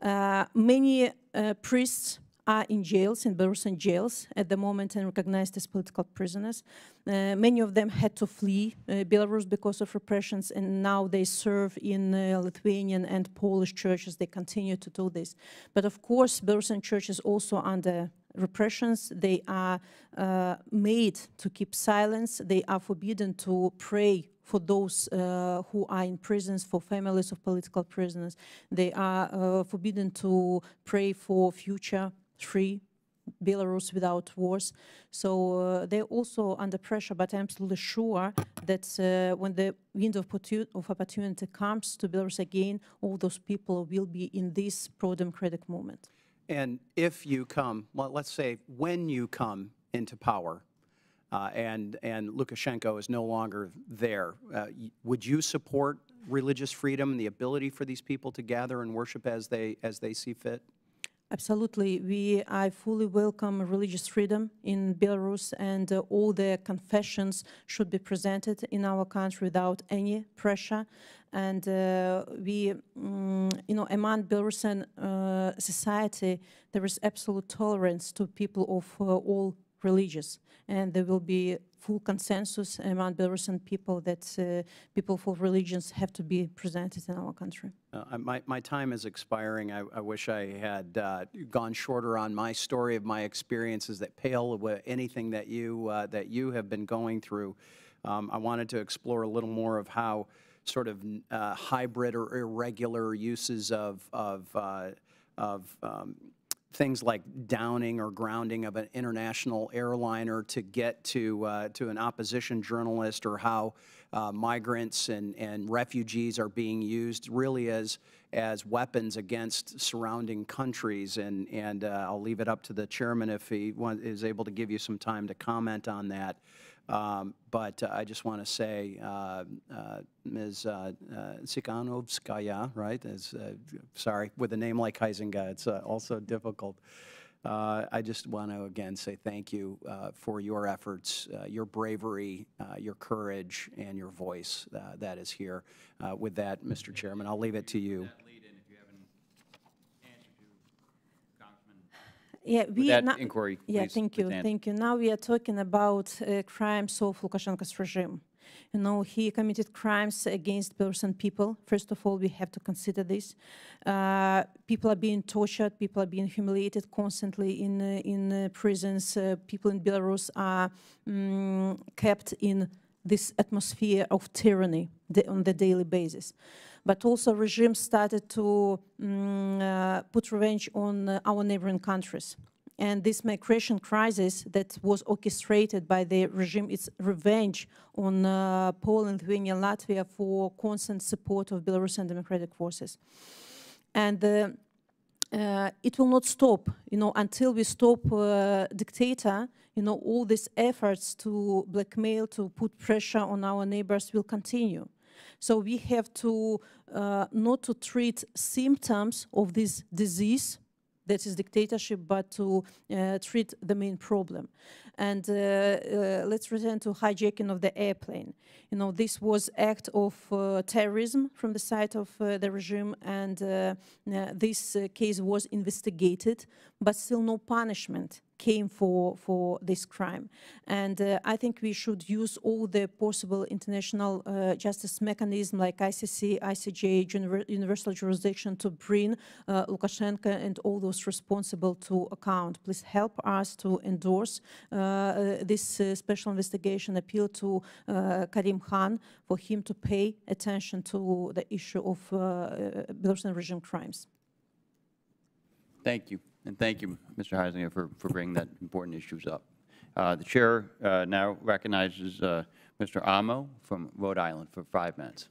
Uh, many uh, priests are in jails, in Belarusian jails at the moment, and recognized as political prisoners. Uh, many of them had to flee uh, Belarus because of repressions, and now they serve in uh, Lithuanian and Polish churches. They continue to do this. But of course, Belarusian churches also under repressions. They are uh, made to keep silence. They are forbidden to pray for those uh, who are in prisons, for families of political prisoners. They are uh, forbidden to pray for future free Belarus without wars. So uh, they're also under pressure, but I'm absolutely sure that uh, when the window of opportunity comes to Belarus again, all those people will be in this pro-democratic movement. And if you come, well, let's say when you come into power uh, and, and Lukashenko is no longer there, uh, would you support religious freedom and the ability for these people to gather and worship as they, as they see fit? Absolutely. We, I fully welcome religious freedom in Belarus, and uh, all the confessions should be presented in our country without any pressure. And uh, we, um, you know, among Belarusian uh, society, there is absolute tolerance to people of uh, all religions, and there will be full consensus among Belarusian people that uh, people for religions have to be presented in our country. Uh, my, my time is expiring. I, I wish I had uh, gone shorter on my story of my experiences that pale with anything that you, uh, that you have been going through. Um, I wanted to explore a little more of how sort of uh, hybrid or irregular uses of, of, uh, of um, things like downing or grounding of an international airliner to get to uh, to an opposition journalist, or how uh, migrants and and refugees are being used really as as weapons against surrounding countries. And and uh, I'll leave it up to the chairman if he want, is able to give you some time to comment on that. Um, but uh, I just want to say, uh, uh, Miz Uh, uh, Tsikhanouskaya, right? Is, uh, sorry, with a name like Huizinga, it's uh, also difficult. Uh, I just want to again say thank you uh, for your efforts, uh, your bravery, uh, your courage, and your voice uh, that is here. Uh, with that, Mister Chairman, I'll leave it to you. Yeah, we that not, inquiry, yeah, please, thank you, thank you. Now we are talking about uh, crimes of Lukashenko's regime. You know, he committed crimes against Belarusian people. First of all, we have to consider this. Uh, people are being tortured, people are being humiliated constantly in, uh, in uh, prisons. Uh, people in Belarus are um, kept in this atmosphere of tyranny on the daily basis. But also regime started to um, uh, put revenge on uh, our neighboring countries. And this migration crisis that was orchestrated by the regime, it's revenge on uh, Poland, Lithuania, Latvia for constant support of Belarusian democratic forces. And uh, uh, it will not stop, you know, until we stop uh, dictator. You know, all these efforts to blackmail, to put pressure on our neighbors will continue. So we have to uh, not to treat symptoms of this disease, that is dictatorship, but to uh, treat the main problem. And uh, uh, let's return to hijacking of the airplane. You know, this was act of uh, terrorism from the side of uh, the regime, and uh, uh, this uh, case was investigated, but still no punishment came for, for this crime. And uh, I think we should use all the possible international uh, justice mechanism like I C C, I C J, universal jurisdiction to bring uh, Lukashenko and all those responsible to account. Please help us to endorse uh, uh, this uh, special investigation appeal to uh, Karim Khan for him to pay attention to the issue of uh, Belarusian regime crimes. Thank you. And thank you, Mister Heisinger, for, for bringing that important issues up. Uh, the chair uh, now recognizes uh, Mister Amo from Rhode Island for five minutes.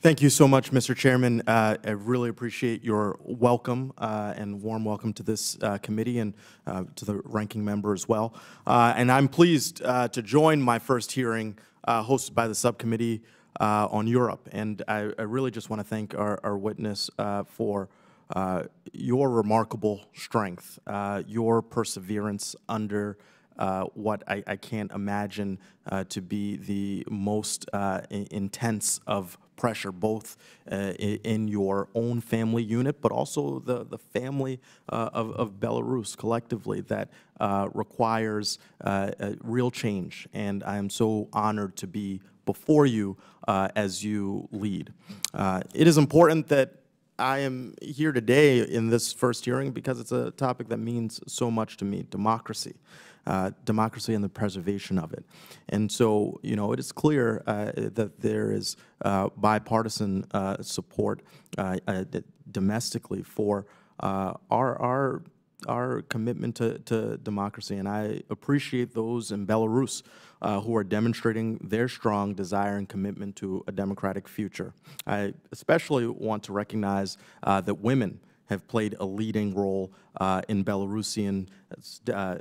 Thank you so much, Mister Chairman. Uh, I really appreciate your welcome uh, and warm welcome to this uh, committee and uh, to the ranking member as well. Uh, and I'm pleased uh, to join my first hearing uh, hosted by the subcommittee uh, on Europe. And I, I really just want to thank our, our witness uh, for Uh, your remarkable strength, uh, your perseverance under uh, what I, I can't imagine uh, to be the most uh, intense of pressure, both uh, in your own family unit, but also the, the family uh, of, of Belarus collectively that uh, requires uh, a real change. And I am so honored to be before you uh, as you lead. Uh, it is important that I am here today in this first hearing because it's a topic that means so much to me, democracy, uh, democracy and the preservation of it. And so, you know, it is clear uh, that there is uh, bipartisan uh, support uh, uh, domestically for uh, our, our, our commitment to, to democracy. And I appreciate those in Belarus Uh, who are demonstrating their strong desire and commitment to a democratic future. I especially want to recognize uh, that women have played a leading role uh, in Belarusian, uh, uh,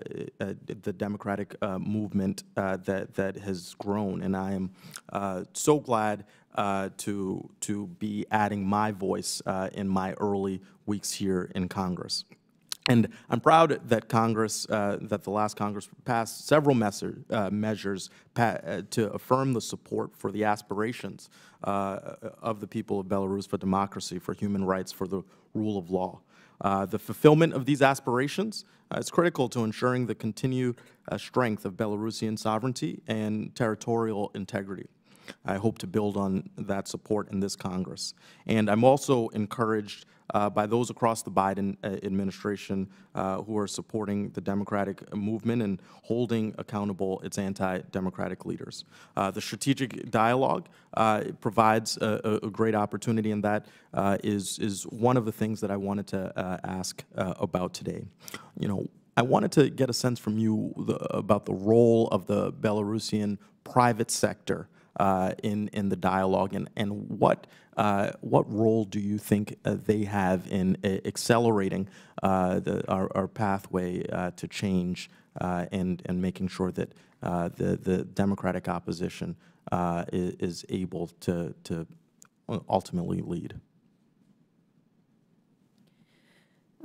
the democratic uh, movement uh, that, that has grown. And I am uh, so glad uh, to, to be adding my voice uh, in my early weeks here in Congress. And I'm proud that Congress, uh, that the last Congress passed several measure, uh, measures pa uh, to affirm the support for the aspirations uh, of the people of Belarus for democracy, for human rights, for the rule of law. Uh, the fulfillment of these aspirations uh, is critical to ensuring the continued uh, strength of Belarusian sovereignty and territorial integrity. I hope to build on that support in this Congress. And I'm also encouraged uh, by those across the Biden administration uh, who are supporting the democratic movement and holding accountable its anti-democratic leaders. Uh, the strategic dialogue uh, provides a, a great opportunity, and that uh, is, is one of the things that I wanted to uh, ask uh, about today. You know, I wanted to get a sense from you the, about the role of the Belarusian private sector Uh, in in the dialogue, and and what uh, what role do you think uh, they have in uh, accelerating uh, the, our, our pathway uh, to change uh, and and making sure that uh, the the democratic opposition uh, is, is able to to ultimately lead?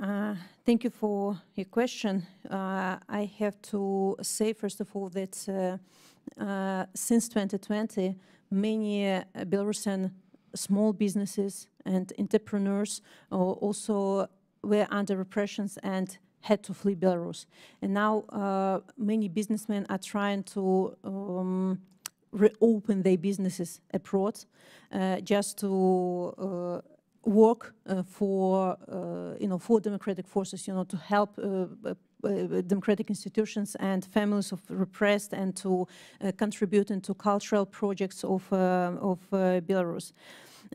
Uh, thank you for your question. Uh, I have to say first of all that. Uh, Uh, since twenty twenty, many uh, Belarusian small businesses and entrepreneurs uh, also were under repressions and had to flee Belarus. And now uh, many businessmen are trying to um, reopen their businesses abroad, uh, just to uh, work uh, for uh, you know for democratic forces, you know, to help uh, uh, democratic institutions and families of repressed, and to uh, contribute into cultural projects of uh, of uh, Belarus.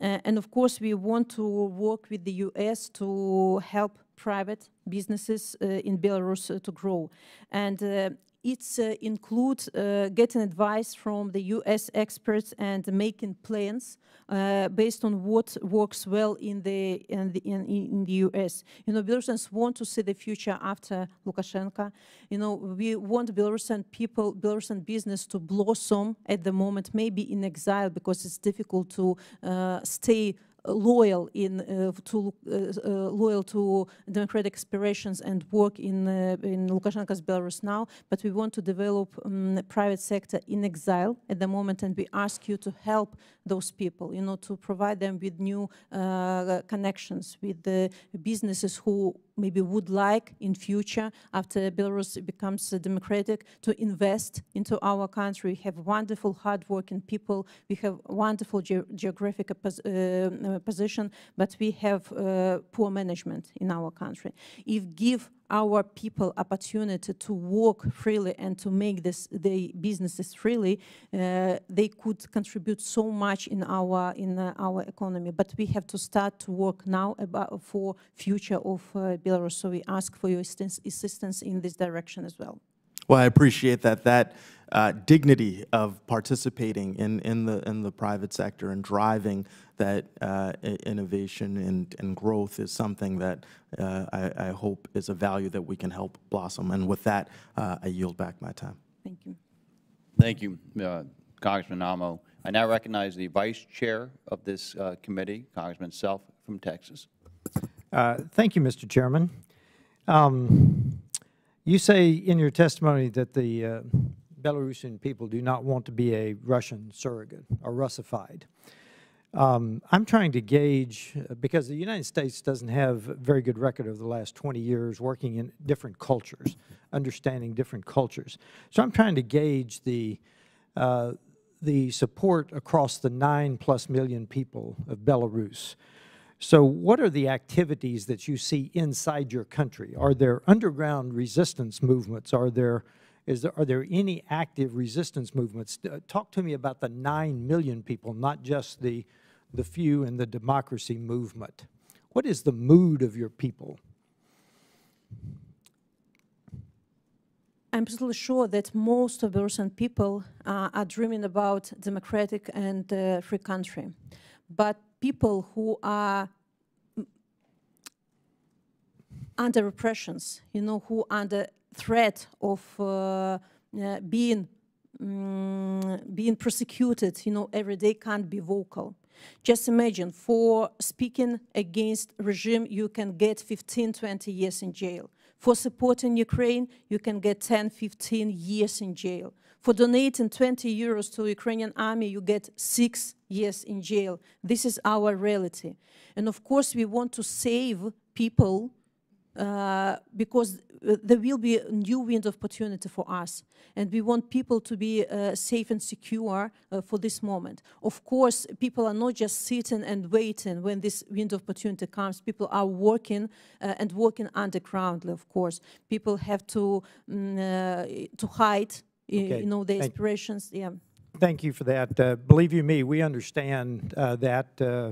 Uh, and of course, we want to work with the U S to help private businesses uh, in Belarus uh, to grow, and. Uh, It uh, includes uh, getting advice from the U S experts and making plans uh, based on what works well in the, in the, in, in the U S. You know, Belarusians want to see the future after Lukashenko. You know, we want Belarusian people, Belarusian business to blossom at the moment, maybe in exile, because it's difficult to uh, stay loyal in uh, to uh, uh, loyal to democratic aspirations and work in uh, in Lukashenko's Belarus now, but we want to develop um, the private sector in exile at the moment, and we ask you to help those people, you know, to provide them with new uh, connections with the businesses who maybe would like in future, after Belarus becomes democratic, to invest into our country. We have wonderful, hardworking people. We have wonderful ge geographic pos uh, position, but we have uh, poor management in our country. If give our people opportunity to work freely and to make this the businesses freely, uh, they could contribute so much in our in uh, our economy. But we have to start to work now about for future of uh, Belarus. So we ask for your assistance in this direction as well. Well, I appreciate that that uh, dignity of participating in in the in the private sector and driving that uh, innovation and, and growth is something that uh, I, I hope is a value that we can help blossom. And with that, uh, I yield back my time. Thank you. Thank you, uh, Congressman Amo. I now recognize the Vice Chair of this uh, committee, Congressman Self from Texas. Uh, thank you, Mister Chairman. Um, You say in your testimony that the uh, Belarusian people do not want to be a Russian surrogate or Russified. Um, I'm trying to gauge, because the United States doesn't have a very good record over the last twenty years working in different cultures, understanding different cultures. So I'm trying to gauge the, uh, the support across the nine plus million people of Belarus. So what are the activities that you see inside your country? Are there underground resistance movements? Are there, is there, are there any active resistance movements? Uh, talk to me about the nine million people, not just the, the few in the democracy movement. What is the mood of your people? I'm absolutely sure that most of the Belarusian people uh, are dreaming about democratic and uh, free country. But people who are under repressions, you know, who are under threat of uh, uh, being um, being prosecuted, you know, every day, can't be vocal. Just imagine, for speaking against regime, you can get fifteen, twenty years in jail. For supporting Ukraine, you can get ten, fifteen years in jail. For donating twenty euros to the Ukrainian army, you get six years in jail. This is our reality. And of course, we want to save people uh, because there will be a new wind of opportunity for us. And we want people to be uh, safe and secure uh, for this moment. Of course, people are not just sitting and waiting when this wind of opportunity comes. People are working uh, and working undergroundly, of course. People have to, um, uh, to hide, okay. You know, their aspirations. Yeah. Thank you for that. Uh, believe you me, we understand uh, that uh,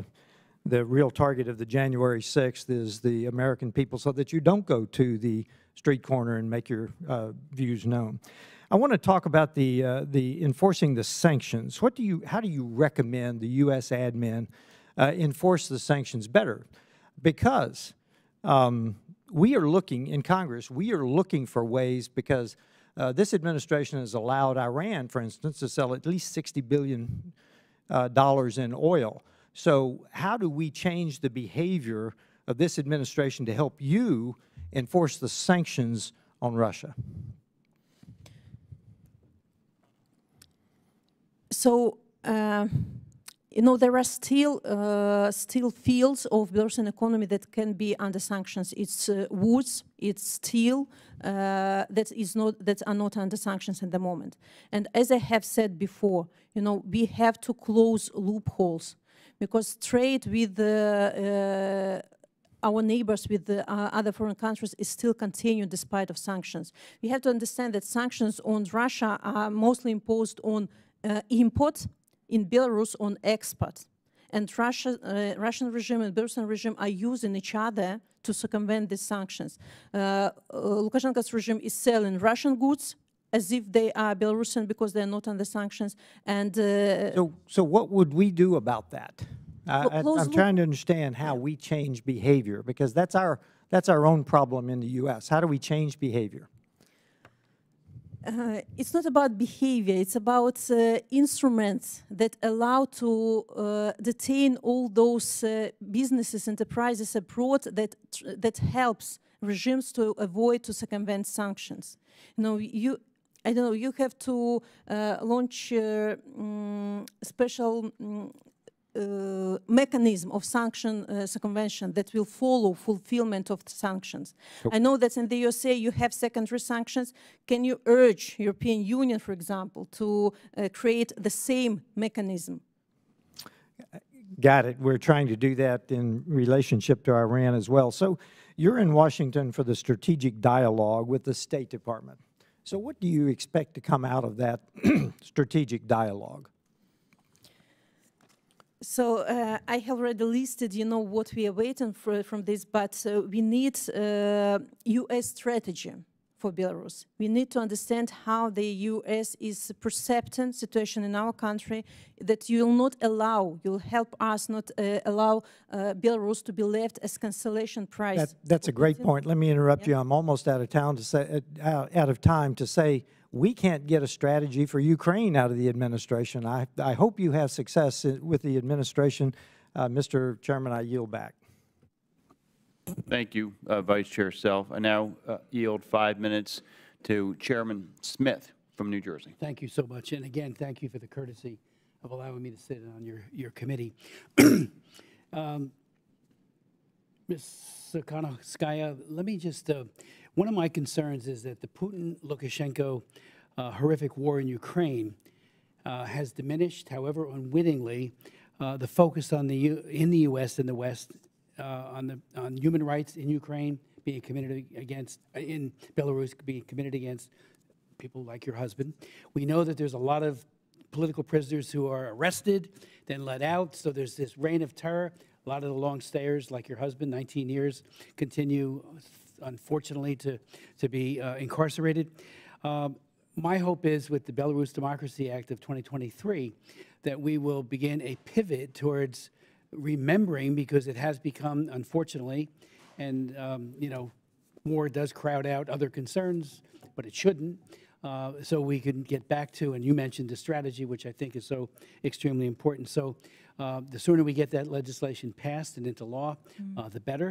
the real target of the January sixth is the American people, so that you don't go to the street corner and make your uh, views known. I want to talk about the uh, the enforcing the sanctions. What do you? How do you recommend the U S admin uh, enforce the sanctions better? Because um, we are looking in Congress. We are looking for ways, because uh, this administration has allowed Iran, for instance, to sell at least sixty billion dollars uh, in oil. So how do we change the behavior of this administration to help you enforce the sanctions on Russia? So, uh, you know, there are still uh, still fields of Belarusian economy that can be under sanctions. It's uh, woods, it's steel uh, that is not that are not under sanctions at the moment. And as I have said before, you know, we have to close loopholes, because trade with the uh, our neighbors, with the, uh, other foreign countries, is still continued despite of sanctions. We have to understand that sanctions on Russia are mostly imposed on uh, import, in Belarus on export. And Russia, uh, Russian regime and Belarusian regime are using each other to circumvent these sanctions. Uh, uh, Lukashenko's regime is selling Russian goods as if they are Belarusian because they're not under sanctions. And uh, so, so what would we do about that? Uh, I, I'm trying to understand how we change behavior, because that's our that's our own problem in the U S. How do we change behavior? Uh, it's not about behavior. It's about uh, instruments that allow to uh, detain all those uh, businesses, enterprises abroad that that helps regimes to avoid to circumvent sanctions. You know, you. I don't know. You have to uh, launch uh, um, special. Um, Uh, mechanism of sanction uh, circumvention that will follow fulfillment of the sanctions. So I know that in the U S A you have secondary sanctions. Can you urge European Union, for example, to uh, create the same mechanism? Got it. We're trying to do that in relationship to Iran as well. So you're in Washington for the strategic dialogue with the State Department. So what do you expect to come out of that strategic dialogue? So uh, I have already listed, you know, what we are waiting for from this, but uh, we need uh, U S strategy for Belarus. We need to understand how the U S is perceiving situation in our country, that you will not allow, you'll help us not uh, allow uh, Belarus to be left as consolation prize. That, that's a great point. Let me interrupt yeah. you. I'm almost out of town to say, uh, out of time to say, we can't get a strategy for Ukraine out of the administration. I, I hope you have success with the administration. Uh, Mister Chairman, I yield back. Thank you, uh, Vice Chair Self. I now uh, yield five minutes to Chairman Smith from New Jersey. Thank you so much. And again, thank you for the courtesy of allowing me to sit on your, your committee. um, Miz Tsikhanouskaya, let me just... Uh, One of my concerns is that the Putin-Lukashenko uh, horrific war in Ukraine uh, has diminished, however unwittingly, uh, the focus on the U in the U S and the West uh, on the on human rights in Ukraine being committed against, in Belarus being committed against people like your husband. We know that there's a lot of political prisoners who are arrested, then let out, so there's this reign of terror. A lot of the long stayers like your husband, nineteen years, continue unfortunately to, to be uh, incarcerated. Um, my hope is with the Belarus Democracy Act of twenty twenty-three that we will begin a pivot towards remembering, because it has become, unfortunately, and um, you know, war does crowd out other concerns, but it shouldn't. Uh, so we can get back to, and you mentioned the strategy, which I think is so extremely important. So uh, the sooner we get that legislation passed and into law, mm. uh, the better.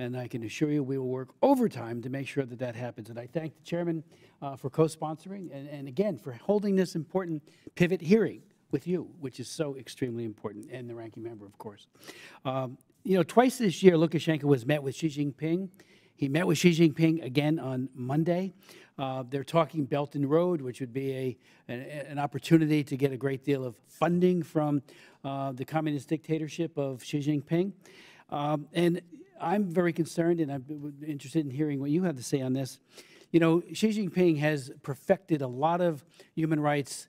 And I can assure you we will work overtime to make sure that that happens. And I thank the chairman uh, for co-sponsoring and, and, again, for holding this important pivot hearing with you, which is so extremely important, and the ranking member, of course. Um, you know, twice this year, Lukashenko was met with Xi Jinping. He met with Xi Jinping again on Monday. Uh, they're talking Belt and Road, which would be a, an, an opportunity to get a great deal of funding from uh, the communist dictatorship of Xi Jinping. Um, and I'm very concerned, and I'm interested in hearing what you have to say on this. You know, Xi Jinping has perfected a lot of human rights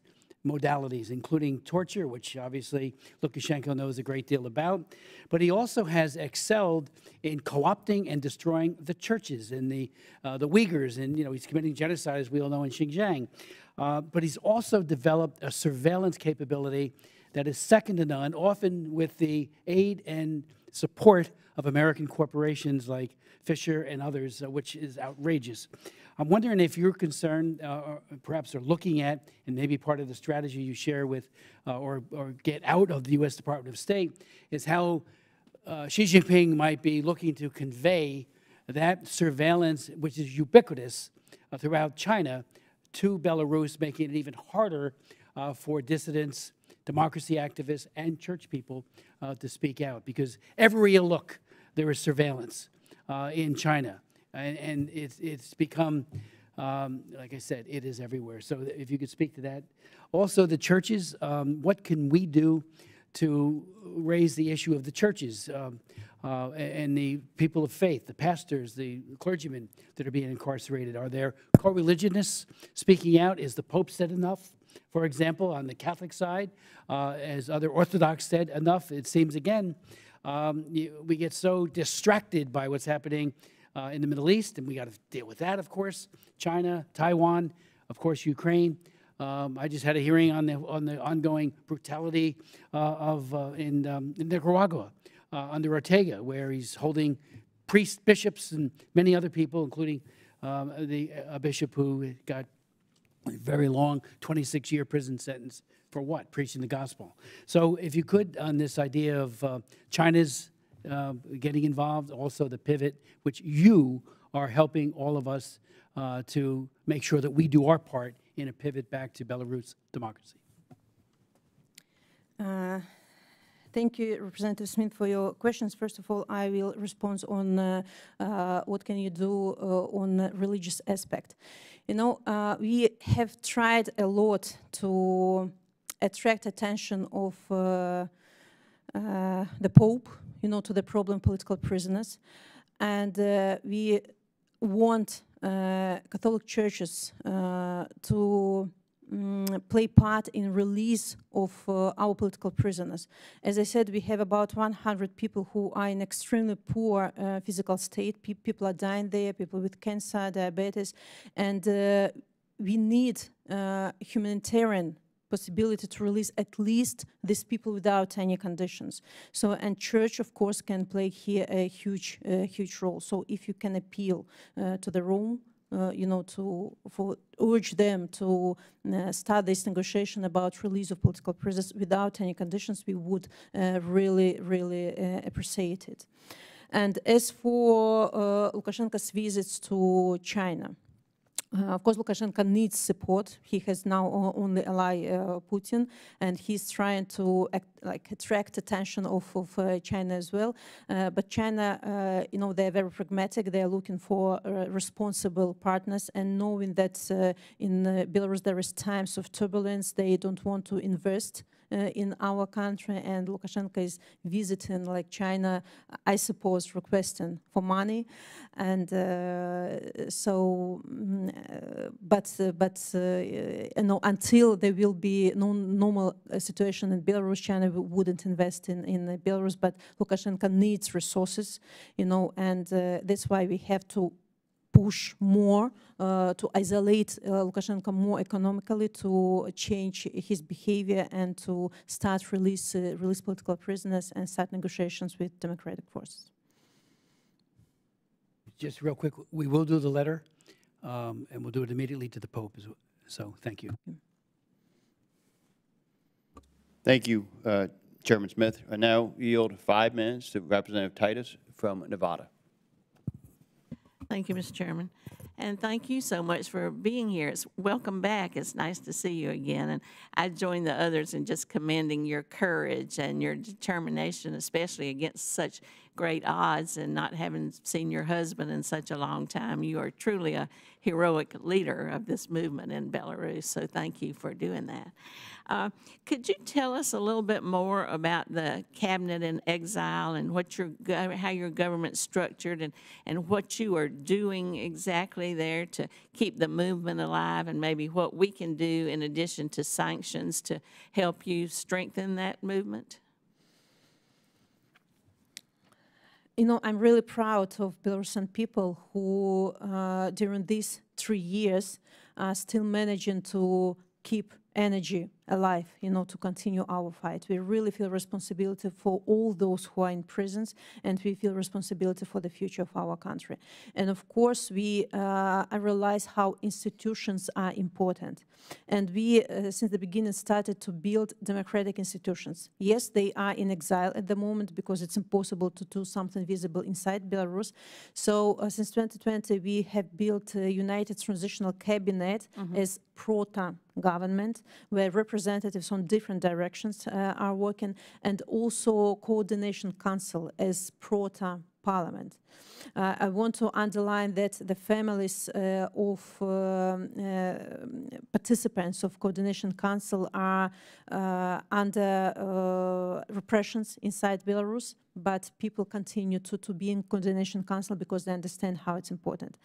modalities, including torture, which obviously Lukashenko knows a great deal about. But he also has excelled in co-opting and destroying the churches and the, uh, the Uyghurs. And, you know, he's committing genocide, as we all know, in Xinjiang. Uh, but he's also developed a surveillance capability that is second to none, often with the aid and support of American corporations like Fisher and others, uh, which is outrageous. I'm wondering if you're concerned, uh, or perhaps are looking at, and maybe part of the strategy you share with uh, or, or get out of the U S Department of State, is how uh, Xi Jinping might be looking to convey that surveillance, which is ubiquitous uh, throughout China, to Belarus, making it even harder uh, for dissidents democracy activists, and church people uh, to speak out, because everywhere you look, there is surveillance uh, in China. And, and it's, it's become, um, like I said, it is everywhere. So if you could speak to that. Also, the churches, um, what can we do to raise the issue of the churches um, uh, and the people of faith, the pastors, the clergymen that are being incarcerated? Are there co-religionists speaking out? Is the Pope said enough? For example, on the Catholic side, uh, as other Orthodox said enough, it seems again, um, you, we get so distracted by what's happening uh, in the Middle East, and we got to deal with that, of course, China, Taiwan, of course, Ukraine. Um, I just had a hearing on the on the ongoing brutality uh, of uh, in, um, in Nicaragua uh, under Ortega, where he's holding priests, bishops, and many other people, including um, the a bishop who got a very long twenty-six year prison sentence for what? Preaching the gospel. So, if you could, on this idea of uh, China's uh, getting involved, also the pivot, which you are helping all of us uh, to make sure that we do our part in a pivot back to Belarus democracy. Uh, thank you, Representative Smith, for your questions. First of all, I will respond on uh, uh, what can you do uh, on the religious aspect. You know, uh, we have tried a lot to attract attention of uh, uh, the Pope, you know, to the problem political prisoners, and uh, we want Uh, Catholic churches uh, to um, play part in release of uh, our political prisoners. As I said, we have about one hundred people who are in extremely poor uh, physical state. Pe people are dying there, people with cancer, diabetes, and uh, we need uh, humanitarian possibility to release at least these people without any conditions. So, and church, of course, can play here a huge, uh, huge role. So, if you can appeal uh, to the Rome, uh, you know, to for urge them to uh, start this negotiation about release of political prisoners without any conditions, we would uh, really, really uh, appreciate it. And as for uh, Lukashenko's visits to China, Uh, of course, Lukashenko needs support. He has now uh, only ally uh, Putin, and he's trying to act, like attract attention of, of uh, China as well. Uh, but China, uh, you know, they're very pragmatic. They're looking for uh, responsible partners, and knowing that uh, in uh, Belarus there is times of turbulence, they don't want to invest uh, in our country. And Lukashenko is visiting like China, I suppose, requesting for money, and uh, so. Mm, Uh, but uh, but uh, uh, no, until there will be no normal uh, situation in Belarus, China wouldn't invest in, in uh, Belarus. But Lukashenko needs resources, you know, and uh, that's why we have to push more uh, to isolate uh, Lukashenko more economically, to change his behavior, and to start release uh, release political prisoners and start negotiations with democratic forces. Just real quick, we will do the letter. Um, and we'll do it immediately to the Pope as well. So, thank you. Thank you, uh, Chairman Smith. I now yield five minutes to Representative Titus from Nevada. Thank you, Mister Chairman. And thank you so much for being here. It's welcome back. It's nice to see you again. And I join the others in just commending your courage and your determination, especially against such great odds, and not having seen your husband in such a long time. You are truly a heroic leader of this movement in Belarus, so thank you for doing that. Uh, could you tell us a little bit more about the cabinet in exile and what your how your government's structured, and, and what you are doing exactly there to keep the movement alive, and maybe what we can do in addition to sanctions to help you strengthen that movement? You know, I'm really proud of Belarusian people who, uh, during these three years, are still managing to keep energy alive, you know, to continue our fight. We really feel responsibility for all those who are in prisons, and we feel responsibility for the future of our country. And of course, we uh, I realize how institutions are important. And we, uh, since the beginning, started to build democratic institutions. Yes, they are in exile at the moment because it's impossible to do something visible inside Belarus. So uh, since twenty twenty, we have built a United Transitional Cabinet, mm-hmm, as Prota government. where representatives from different directions uh, are working, and also Coordination Council as Prota Parliament. Uh, I want to underline that the families uh, of uh, uh, participants of Coordination Council are uh, under uh, repressions inside Belarus, but people continue to, to be in Coordination Council because they understand how it's important.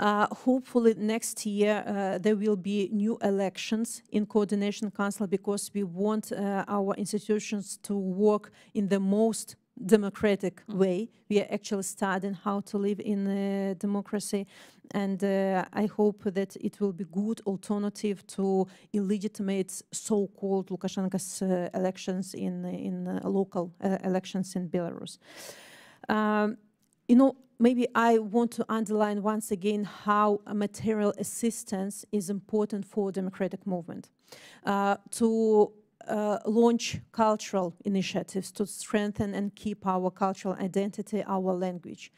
Uh, hopefully next year uh, there will be new elections in Coordination Council, because we want uh, our institutions to work in the most democratic way. We are actually studying how to live in uh, democracy, and uh, I hope that it will be good alternative to illegitimate so-called Lukashenko's uh, elections in in uh, local uh, elections in Belarus. Um, you know, maybe I want to underline once again how material assistance is important for democratic movement. Uh, to Uh, launch cultural initiatives to strengthen and keep our cultural identity, our language.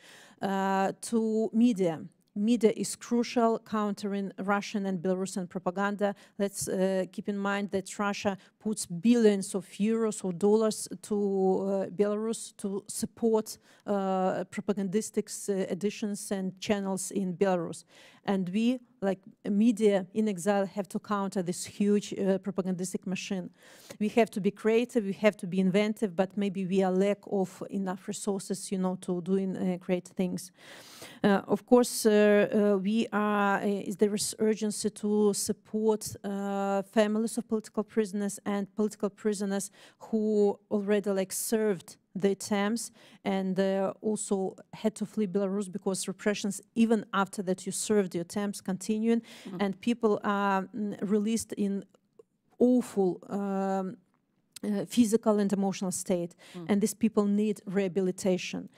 Uh, to media. Media is crucial, countering Russian and Belarusian propaganda. Let's uh, keep in mind that Russia puts billions of euros or dollars to uh, Belarus to support uh, propagandistic uh, editions and channels in Belarus. And we, like media in exile, have to counter this huge uh, propagandistic machine. We have to be creative, we have to be inventive, but maybe we are lack of enough resources, you know, to doing uh, great things. Uh, of course, uh, uh, we are, uh, is there is urgency to support uh, families of political prisoners and political prisoners who already like served the terms and uh, also had to flee Belarus because repressions, even after that you served your terms, continuing, mm-hmm. and people are released in awful um, uh, physical and emotional state, mm-hmm. and these people need rehabilitation,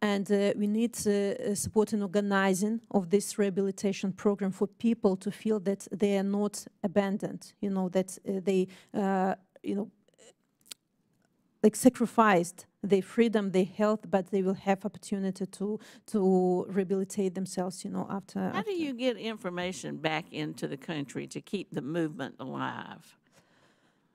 and uh, we need uh, support in organizing of this rehabilitation program for people to feel that they are not abandoned, you know, that uh, they, uh, you know, like sacrificed their freedom, their health, but they will have opportunity to to rehabilitate themselves, you know, after. How after. do you get information back into the country to keep the movement alive?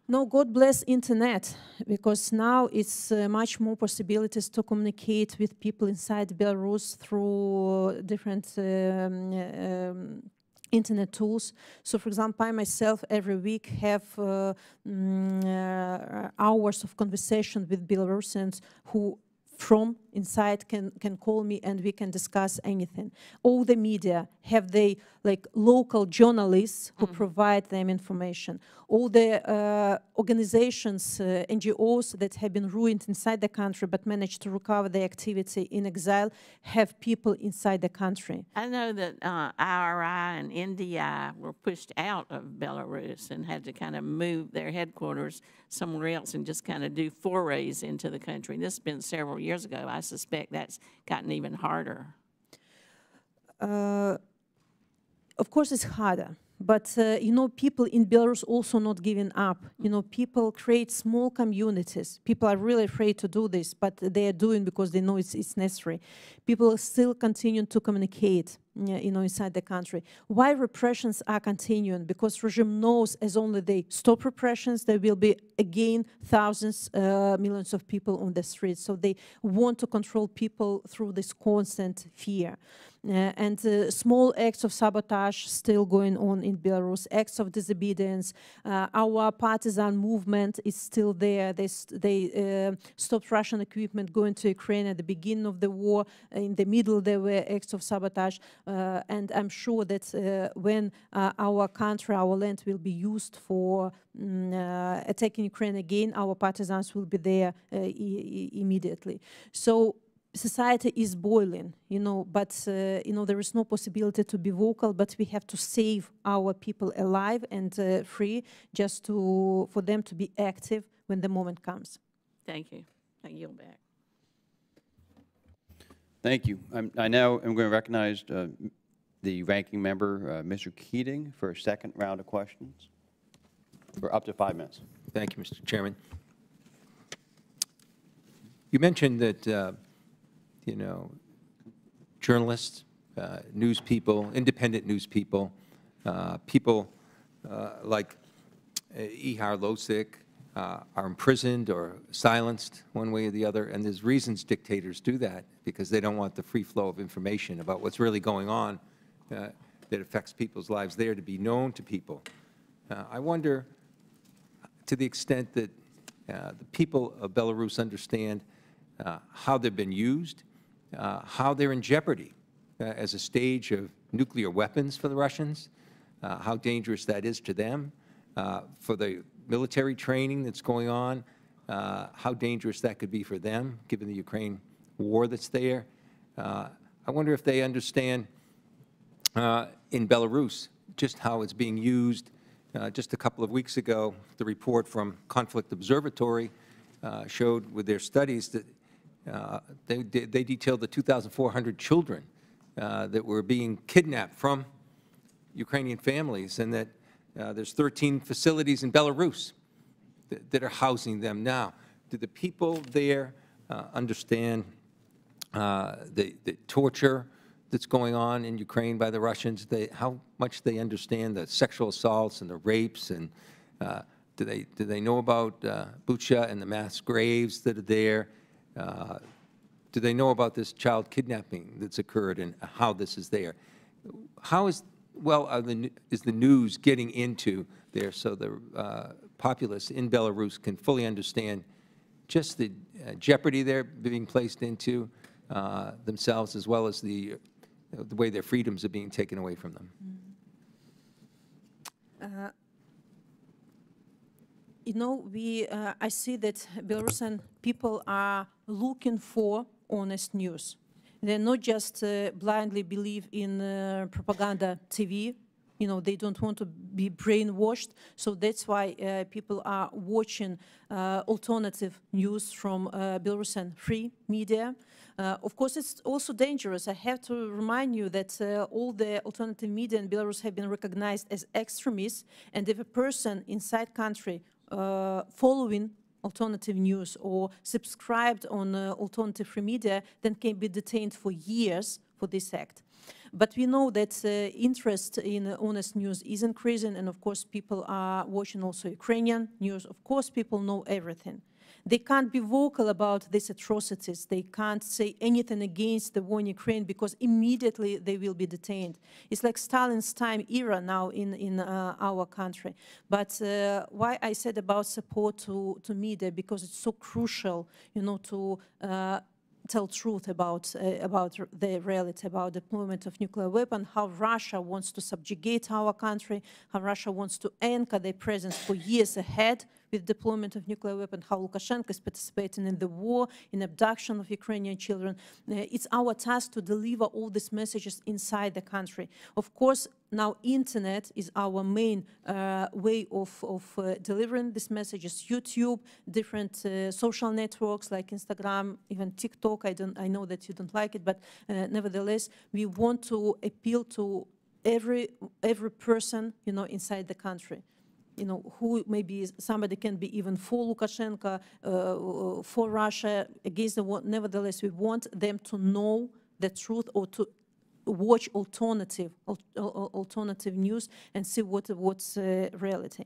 No, God bless internet, because now it's uh, much more possibilities to communicate with people inside Belarus through different um, um, internet tools. So, for example, I myself every week have uh, mm, uh, hours of conversation with Belarusians who from inside can can call me, and we can discuss anything. All the media have they like local journalists who mm. provide them information. All the uh, organizations, uh, N G Os that have been ruined inside the country but managed to recover their activity in exile have people inside the country. I know that uh, I R I and N D I were pushed out of Belarus and had to kind of move their headquarters somewhere else and just kind of do forays into the country. This has been several years ago. I suspect that's gotten even harder. Uh, of course, it's harder. But, uh, you know, people in Belarus also not giving up. You know, people create small communities. People are really afraid to do this, but they are doing because they know it's, it's necessary. People still continue to communicate, you know, inside the country. Why repressions are continuing? Because regime knows as only they stop repressions, there will be again thousands, uh, millions of people on the streets. So they want to control people through this constant fear. Uh, and uh, small acts of sabotage still going on in Belarus, acts of disobedience. Uh, our partisan movement is still there. They, st they uh, stopped Russian equipment going to Ukraine at the beginning of the war. In the middle, there were acts of sabotage. Uh, and I'm sure that uh, when uh, our country, our land will be used for um, uh, attacking Ukraine again, our partisans will be there uh, I immediately. So society is boiling, you know, but, uh, you know, there is no possibility to be vocal, but we have to save our people alive and uh, free just to, for them to be active when the moment comes. Thank you. I yield back. Thank you. I'm, I now am going to recognize uh, the ranking member, uh, Mister Keating, for a second round of questions for up to five minutes. Thank you, Mister Chairman. You mentioned that, uh, you know, journalists, uh, news people, independent news people, uh, people uh, like Igor Losik uh, are imprisoned or silenced one way or the other, and there's reasons dictators do that, because they don't want the free flow of information about what's really going on uh, that affects people's lives there to be known to people. Uh, I wonder, to the extent that uh, the people of Belarus understand uh, how they've been used, uh, how they're in jeopardy uh, as a stage of nuclear weapons for the Russians, uh, how dangerous that is to them, uh, for the military training that's going on, uh, how dangerous that could be for them, given the Ukraine war that's there. Uh, I wonder if they understand uh, in Belarus just how it's being used. Uh, just a couple of weeks ago, the report from Conflict Observatory uh, showed with their studies that uh, they, they detailed the two thousand four hundred children uh, that were being kidnapped from Ukrainian families, and that uh, there's thirteen facilities in Belarus that, that are housing them now. Do the people there uh, understand uh, the, the torture that's going on in Ukraine by the Russians? They, how much they understand the sexual assaults and the rapes, and uh, do they do they know about uh, Bucha and the mass graves that are there? Uh, do they know about this child kidnapping that's occurred and how this is there? How is well are the is the news getting into there so the uh, populace in Belarus can fully understand just the uh, jeopardy they're being placed into uh, themselves, as well as the the way their freedoms are being taken away from them? Uh, you know, we uh, I see that Belarusian people are looking for honest news. They're not just uh, blindly believe in uh, propaganda T V. You know, they don't want to be brainwashed, so that's why uh, people are watching uh, alternative news from uh, Belarusian free media. Uh, of course, it's also dangerous. I have to remind you that uh, all the alternative media in Belarus have been recognized as extremists, and if a person inside country uh, following alternative news or subscribed on uh, alternative free media, then can be detained for years for this act. But we know that uh, interest in uh, honest news is increasing, and of course people are watching also Ukrainian news. Of course people know everything. They can't be vocal about these atrocities. They can't say anything against the war in Ukraine, because immediately they will be detained. It's like Stalin's time era now in, in uh, our country. But uh, why I said about support to, to media, because it's so crucial, you know, to uh, tell truth about uh, about the reality, about deployment of nuclear weapon, how Russia wants to subjugate our country, how Russia wants to anchor their presence for years ahead with deployment of nuclear weapon, how Lukashenko is participating in the war, in abduction of Ukrainian children. Uh, it's our task to deliver all these messages inside the country. Of course, now internet is our main uh, way of, of uh, delivering these messages. YouTube, different uh, social networks like Instagram, even TikTok. I, don't, I know that you don't like it, but uh, nevertheless, we want to appeal to every, every person, you know, inside the country. You know, who maybe somebody can be even for Lukashenko, uh, for Russia, against the war. Nevertheless, we want them to know the truth, or to watch alternative al alternative news and see what what's uh, reality.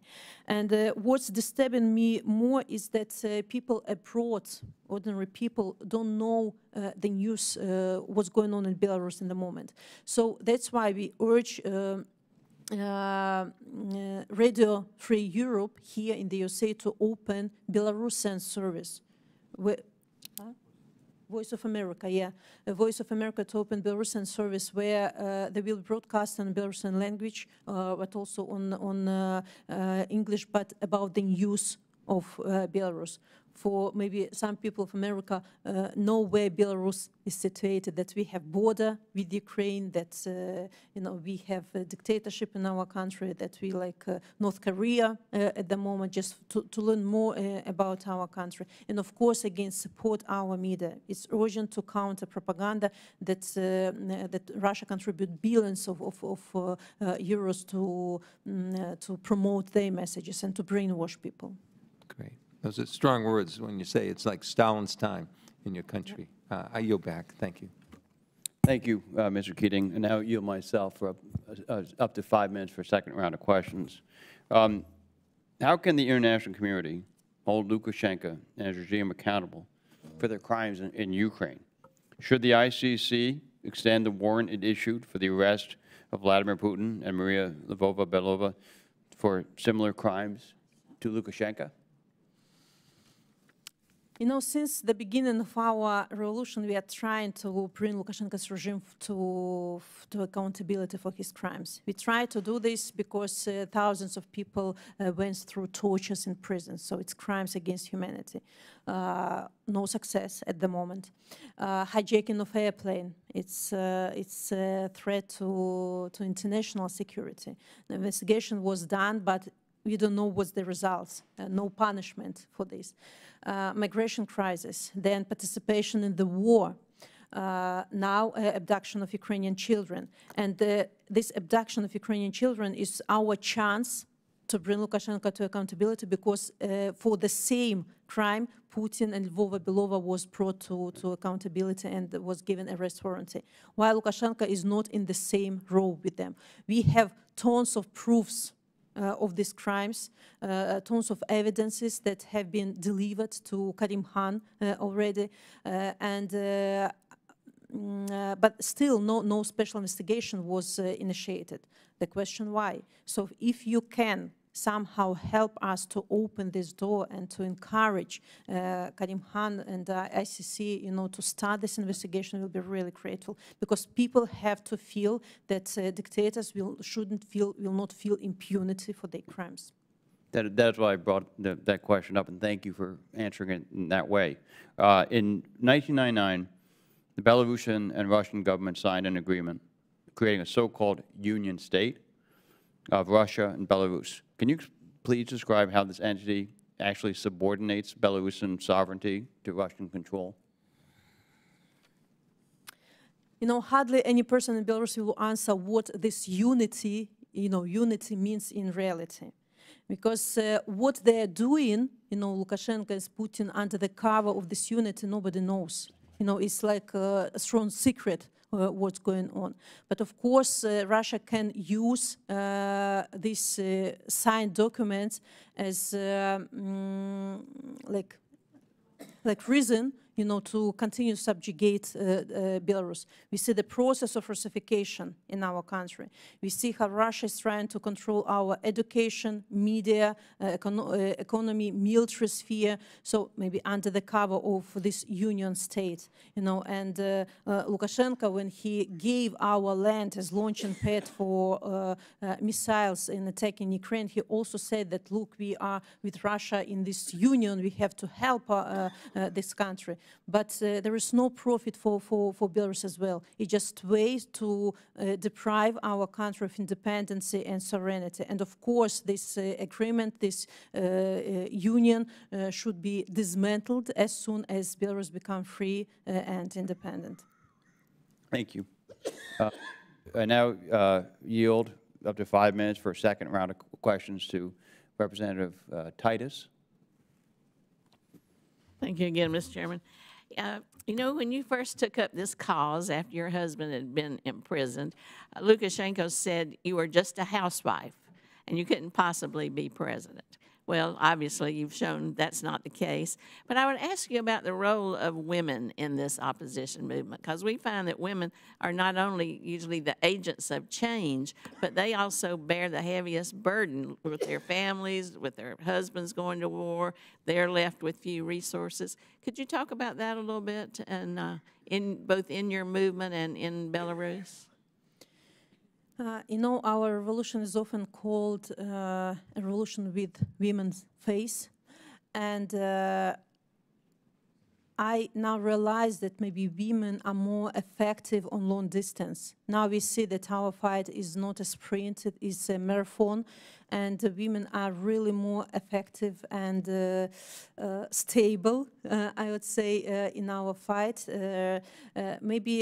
And uh, what's disturbing me more is that uh, people abroad, ordinary people, don't know uh, the news, uh, what's going on in Belarus in the moment. So that's why we urge uh, Uh, uh, Radio Free Europe here in the U S A to open Belarusian service. Where, huh? Voice of America, yeah. A Voice of America to open Belarusian service where uh, they will broadcast in Belarusian language, uh, but also on, on uh, uh, English, but about the news of uh, Belarus. For maybe some people of America uh, know where Belarus is situated, that we have border with Ukraine, that uh, you know, we have a dictatorship in our country, that we like uh, North Korea uh, at the moment, just to, to learn more uh, about our country. And of course, again, support our media. It's urgent to counter propaganda that, uh, that Russia contributes billions of, of, of uh, uh, euros to, um, uh, to promote their messages and to brainwash people. Great. Those are strong words when you say it's like Stalin's time in your country. Uh, I yield back. Thank you. Thank you, uh, Mister Keating. And now I yield myself for up, uh, up to five minutes for a second round of questions. Um, How can the international community hold Lukashenko and his regime accountable for their crimes in, in Ukraine? Should the I C C extend the warrant it issued for the arrest of Vladimir Putin and Maria Lvova-Belova for similar crimes to Lukashenko? You know, since the beginning of our revolution, we are trying to bring Lukashenko's regime to, to accountability for his crimes. We try to do this because uh, thousands of people uh, went through tortures in prison, so it's crimes against humanity. Uh, no success at the moment. Uh, hijacking of airplane, it's, uh, it's a threat to, to international security. The investigation was done, but we don't know what's the results, uh, no punishment for this. Uh, migration crisis, then participation in the war, uh, now uh, abduction of Ukrainian children. And uh, this abduction of Ukrainian children is our chance to bring Lukashenko to accountability, because uh, for the same crime, Putin and Lvova-Belova was brought to, to accountability and was given arrest warrant, while Lukashenko is not in the same row with them. We have tons of proofs Uh, of these crimes, uh, tons of evidences that have been delivered to Karim Khan uh, already, uh, and uh, uh, but still no no special investigation was uh, initiated. The question why? So if you can somehow help us to open this door and to encourage uh, Karim Khan and uh, I C C, you know, to start this investigation, will be really grateful, because people have to feel that uh, dictators will shouldn't feel will not feel impunity for their crimes. That that's why I brought the, that question up, and thank you for answering it in that way. Uh, in nineteen ninety-nine, the Belarusian and Russian government signed an agreement creating a so-called union state of Russia and Belarus. Can you please describe how this entity actually subordinates Belarusian sovereignty to Russian control? You know, hardly any person in Belarus will answer what this unity, you know, unity means in reality. Because uh, what they are doing, you know, Lukashenko is Putin under the cover of this unity, nobody knows. You know, it's like uh, a strong secret Uh, what's going on. But of course, uh, Russia can use uh, these uh, signed documents as uh, mm, like, like reason, you know, to continue to subjugate uh, uh, Belarus. We see the process of Russification in our country. We see how Russia is trying to control our education, media, uh, econo uh, economy, military sphere, so maybe under the cover of this union state, you know. And uh, uh, Lukashenko, when he gave our land as launching pad for uh, uh, missiles in attacking Ukraine, he also said that, look, we are with Russia in this union, we have to help uh, uh, this country. But uh, there is no profit for, for, for Belarus as well. It's just ways to uh, deprive our country of independence and sovereignty. And of course, this uh, agreement, this uh, uh, union uh, should be dismantled as soon as Belarus becomes free uh, and independent. Thank you. Uh, I now uh, yield up to five minutes for a second round of questions to Representative uh, Titus. Thank you again, Mister Chairman. Uh, you know, when you first took up this cause after your husband had been imprisoned, uh, Lukashenko said you were just a housewife and you couldn't possibly be president. Well, obviously, you've shown that's not the case. But I would ask you about the role of women in this opposition movement, because we find that women are not only usually the agents of change, but they also bear the heaviest burden with their families, with their husbands going to war. They're left with few resources. Could you talk about that a little bit, and uh, in both in your movement and in Belarus? Uh, you know, our revolution is often called uh, a revolution with women's face, and uh, I now realize that maybe women are more effective on long distance. Now we see that our fight is not a sprint, it is a marathon, and uh, women are really more effective and uh, uh, stable, uh, I would say, uh, in our fight. Uh, uh, maybe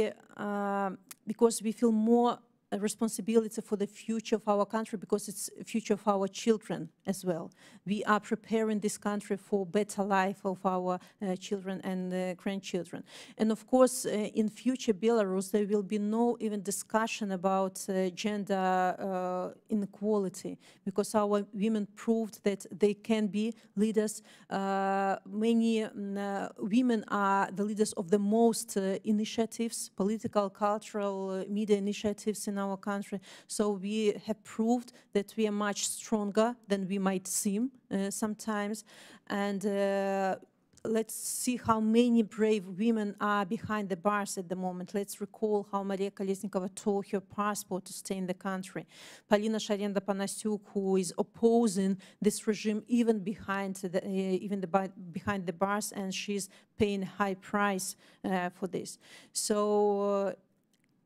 uh, because we feel more responsibility for the future of our country, because it's the future of our children as well. We are preparing this country for better life of our uh, children and uh, grandchildren. And of course, uh, in future Belarus, there will be no even discussion about uh, gender uh, inequality, because our women proved that they can be leaders. Uh, many uh, women are the leaders of the most uh, initiatives, political, cultural, uh, media initiatives in our country. So we have proved that we are much stronger than we might seem uh, sometimes. And uh, let's see how many brave women are behind the bars at the moment. Let's recall how Maria Kolesnikava tore her passport to stay in the country. Palina Sharenda-Panasiuk, who is opposing this regime even behind the, uh, even the, behind the bars, and she's paying a high price uh, for this. So. Uh,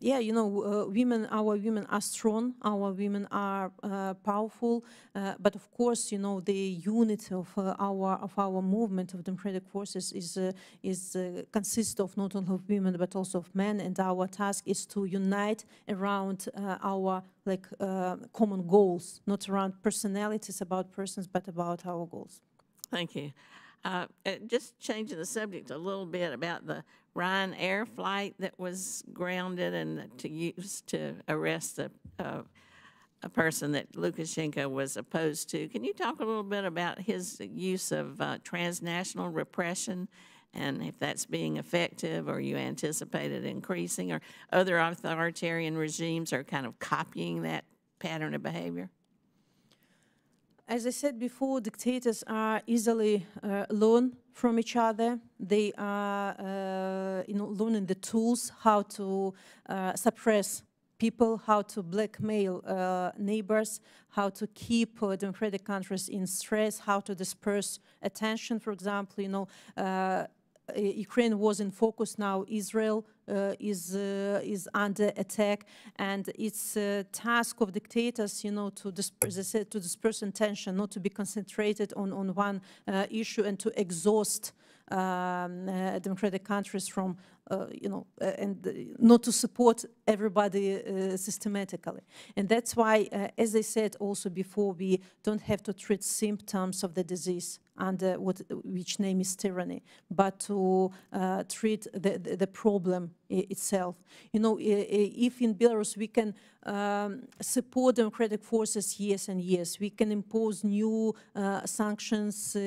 Yeah, you know, uh, women, our women are strong, our women are uh, powerful, uh, but of course, you know, the unity of uh, our of our movement of democratic forces is uh, is uh, consists of not only of women but also of men, and our task is to unite around uh, our like uh, common goals, not around personalities about persons, but about our goals. Thank you. Uh, just changing the subject a little bit about the Ryanair flight that was grounded and to use to arrest a, a, a person that Lukashenko was opposed to. Can you talk a little bit about his use of uh, transnational repression and if that's being effective, or you anticipate it increasing, or other authoritarian regimes are kind of copying that pattern of behavior? As I said before, dictators are easily uh, learn from each other. They are uh, you know, learning the tools, how to uh, suppress people, how to blackmail uh, neighbors, how to keep uh, democratic countries in stress, how to disperse attention. For example, you know, uh, Ukraine was in focus. Now Israel uh, is uh, is under attack, and it's a task of dictators, you know, to disperse to disperse attention, not to be concentrated on on one uh, issue, and to exhaust um, uh, democratic countries from uh, you know uh, and uh, not to support everybody uh, systematically. And that's why, uh, as I said also before, we don't have to treat symptoms of the disease under what, which name is tyranny, but to uh, treat the, the, the problem itself. You know, if in Belarus we can um, support democratic forces years and years, we can impose new uh, sanctions, uh,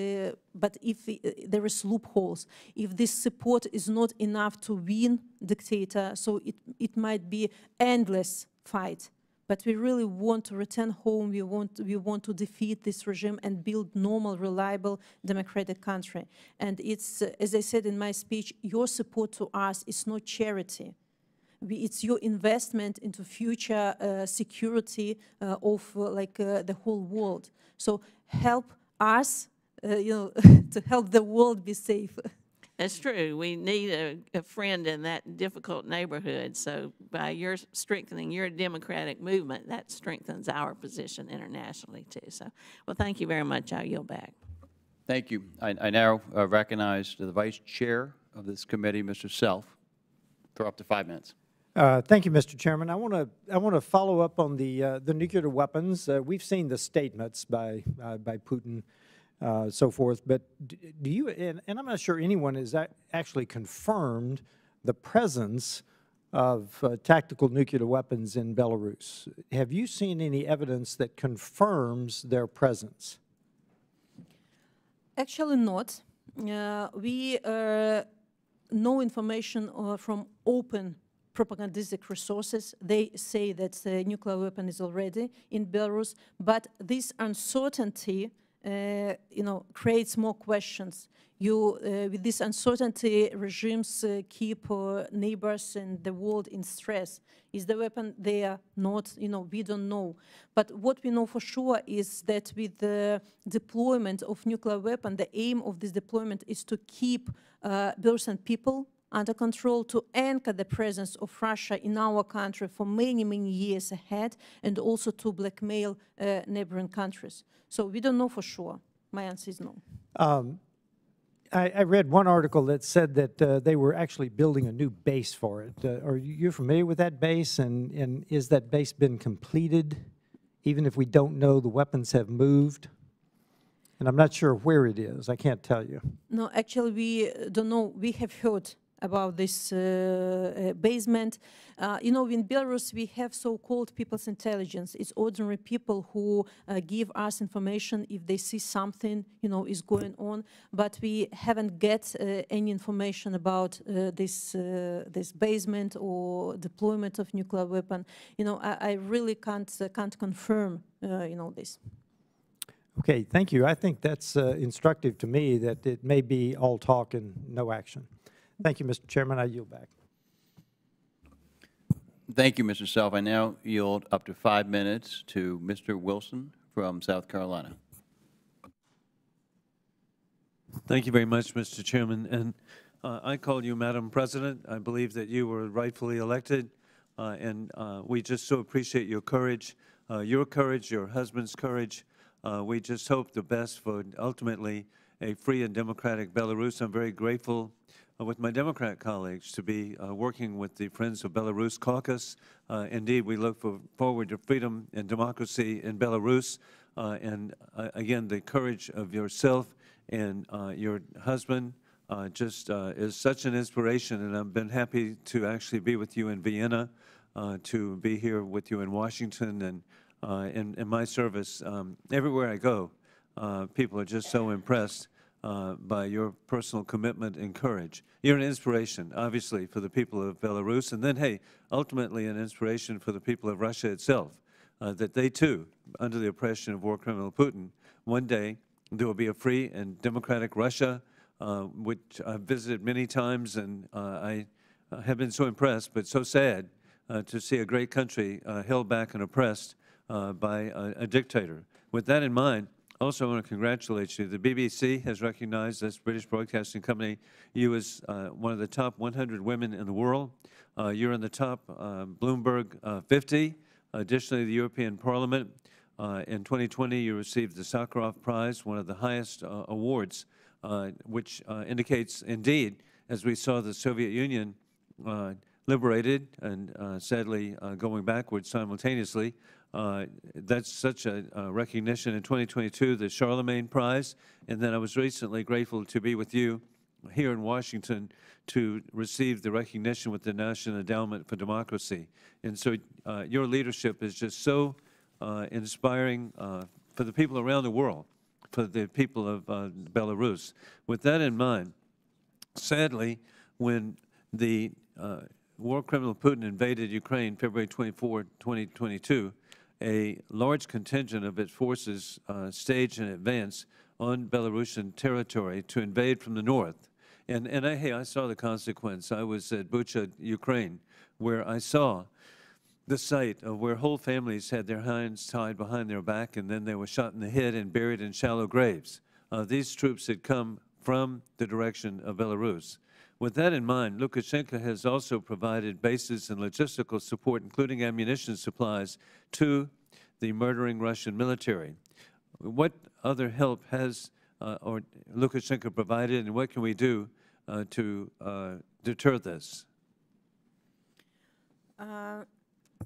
but if we, uh, there is loopholes, if this support is not enough to win dictator, so it, it might be endless fight. But we really want to return home. We want we want to defeat this regime and build normal, reliable, democratic country. And it's, uh, as I said in my speech, your support to us is not charity. We, it's your investment into future uh, security uh, of uh, like uh, the whole world. So help us, uh, you know, to help the world be safe. That's true. We need a, a friend in that difficult neighborhood. So by your strengthening your democratic movement, that strengthens our position internationally too. So, well, thank you very much. I'll yield back. Thank you. I, I now uh, recognize the Vice Chair of this committee, Mister Self, for up to five minutes. Uh, thank you, Mister Chairman. I want to I want to follow up on the uh, the nuclear weapons. Uh, we've seen the statements by uh, by Putin. Uh, so forth, but do you, and, and I'm not sure anyone has actually confirmed the presence of uh, tactical nuclear weapons in Belarus. Have you seen any evidence that confirms their presence? Actually not. Uh, we uh, know information uh, from open propagandistic resources. They say that the nuclear weapon is already in Belarus, but this uncertainty Uh, you know, creates more questions. You, uh, with this uncertainty, regimes uh, keep uh, neighbors and the world in stress. Is the weapon there? Not, you know, we don't know. But what we know for sure is that with the deployment of nuclear weapon, the aim of this deployment is to keep uh, Belarusian people under control, to anchor the presence of Russia in our country for many, many years ahead, and also to blackmail uh, neighboring countries. So we don't know for sure. My answer is no. Um, I, I read one article that said that uh, they were actually building a new base for it. Uh, are you familiar with that base, and, and is that base been completed, even if we don't know the weapons have moved? And I'm not sure where it is. I can't tell you. No, actually, we don't know. We have heard about this uh, basement. Uh, you know, in Belarus, we have so-called people's intelligence. It's ordinary people who uh, give us information if they see something, you know, is going on. But we haven't get uh, any information about uh, this uh, this basement or deployment of nuclear weapon. You know, I, I really can't uh, can't confirm, uh, you know, this. Okay, thank you. I think that's uh, instructive to me that it may be all talk and no action. Thank you, Mister Chairman. I yield back. Thank you, Mister Self. I now yield up to five minutes to Mister Wilson from South Carolina. Thank you very much, Mister Chairman. And uh, I call you Madam President. I believe that you were rightfully elected, uh, and uh, we just so appreciate your courage, uh, your courage, your husband's courage. Uh, we just hope the best for ultimately a free and democratic Belarus. I'm very grateful uh, with my Democrat colleagues to be uh, working with the Friends of Belarus Caucus. Uh, indeed, we look for, forward to freedom and democracy in Belarus. Uh, and uh, again, the courage of yourself and uh, your husband uh, just uh, is such an inspiration. And I've been happy to actually be with you in Vienna, uh, to be here with you in Washington, and Uh, in, in my service, um, everywhere I go, uh, people are just so impressed uh, by your personal commitment and courage. You're an inspiration, obviously, for the people of Belarus, and then, hey, ultimately an inspiration for the people of Russia itself, uh, that they too, under the oppression of war criminal Putin, one day there will be a free and democratic Russia, uh, which I've visited many times, and uh, I have been so impressed, but so sad, uh, to see a great country uh, held back and oppressed Uh, by a, a dictator. With that in mind, also want to congratulate you. The B B C has recognized, this British Broadcasting Company, you as uh, one of the top one hundred women in the world. Uh, you're in the top uh, Bloomberg uh, fifty. Additionally, the European Parliament. Uh, in twenty twenty, you received the Sakharov Prize, one of the highest uh, awards, uh, which uh, indicates, indeed, as we saw the Soviet Union uh, liberated and uh, sadly uh, going backwards simultaneously, Uh, that's such a uh, recognition. In twenty twenty-two, the Charlemagne Prize, and then I was recently grateful to be with you here in Washington to receive the recognition with the National Endowment for Democracy. And so uh, your leadership is just so uh, inspiring uh, for the people around the world, for the people of uh, Belarus. With that in mind, sadly, when the uh, war criminal Putin invaded Ukraine February twenty-fourth, twenty twenty-two, a large contingent of its forces uh, staged in advance on Belarusian territory to invade from the north. And, and I, hey, I saw the consequence. I was at Bucha, Ukraine, where I saw the sight of where whole families had their hands tied behind their back, and then they were shot in the head and buried in shallow graves. Uh, these troops had come from the direction of Belarus. With that in mind, Lukashenko has also provided bases and logistical support, including ammunition supplies, to the murdering Russian military. What other help has uh, or Lukashenko provided, and what can we do uh, to uh, deter this? Uh,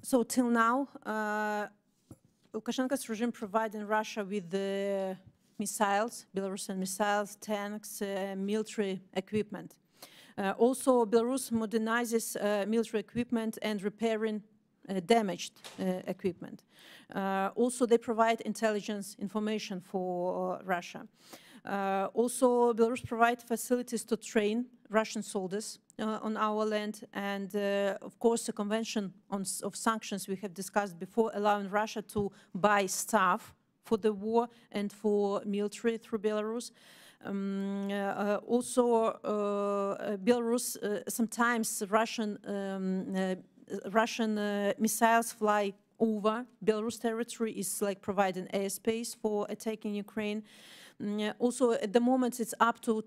so till now, uh, Lukashenko's regime provided Russia with the missiles, Belarusian missiles, tanks, uh, military equipment. Uh, also, Belarus modernizes uh, military equipment and repairing uh, damaged uh, equipment. Uh, also, they provide intelligence information for uh, Russia. Uh, also, Belarus provides facilities to train Russian soldiers uh, on our land, and uh, of course, the convention on, of sanctions we have discussed before, allowing Russia to buy staff for the war and for military through Belarus. Um, uh, also, uh, Belarus, uh, sometimes Russian, um, uh, Russian uh, missiles fly over Belarus territory, is like providing airspace for attacking Ukraine. Um, also, at the moment, it's up to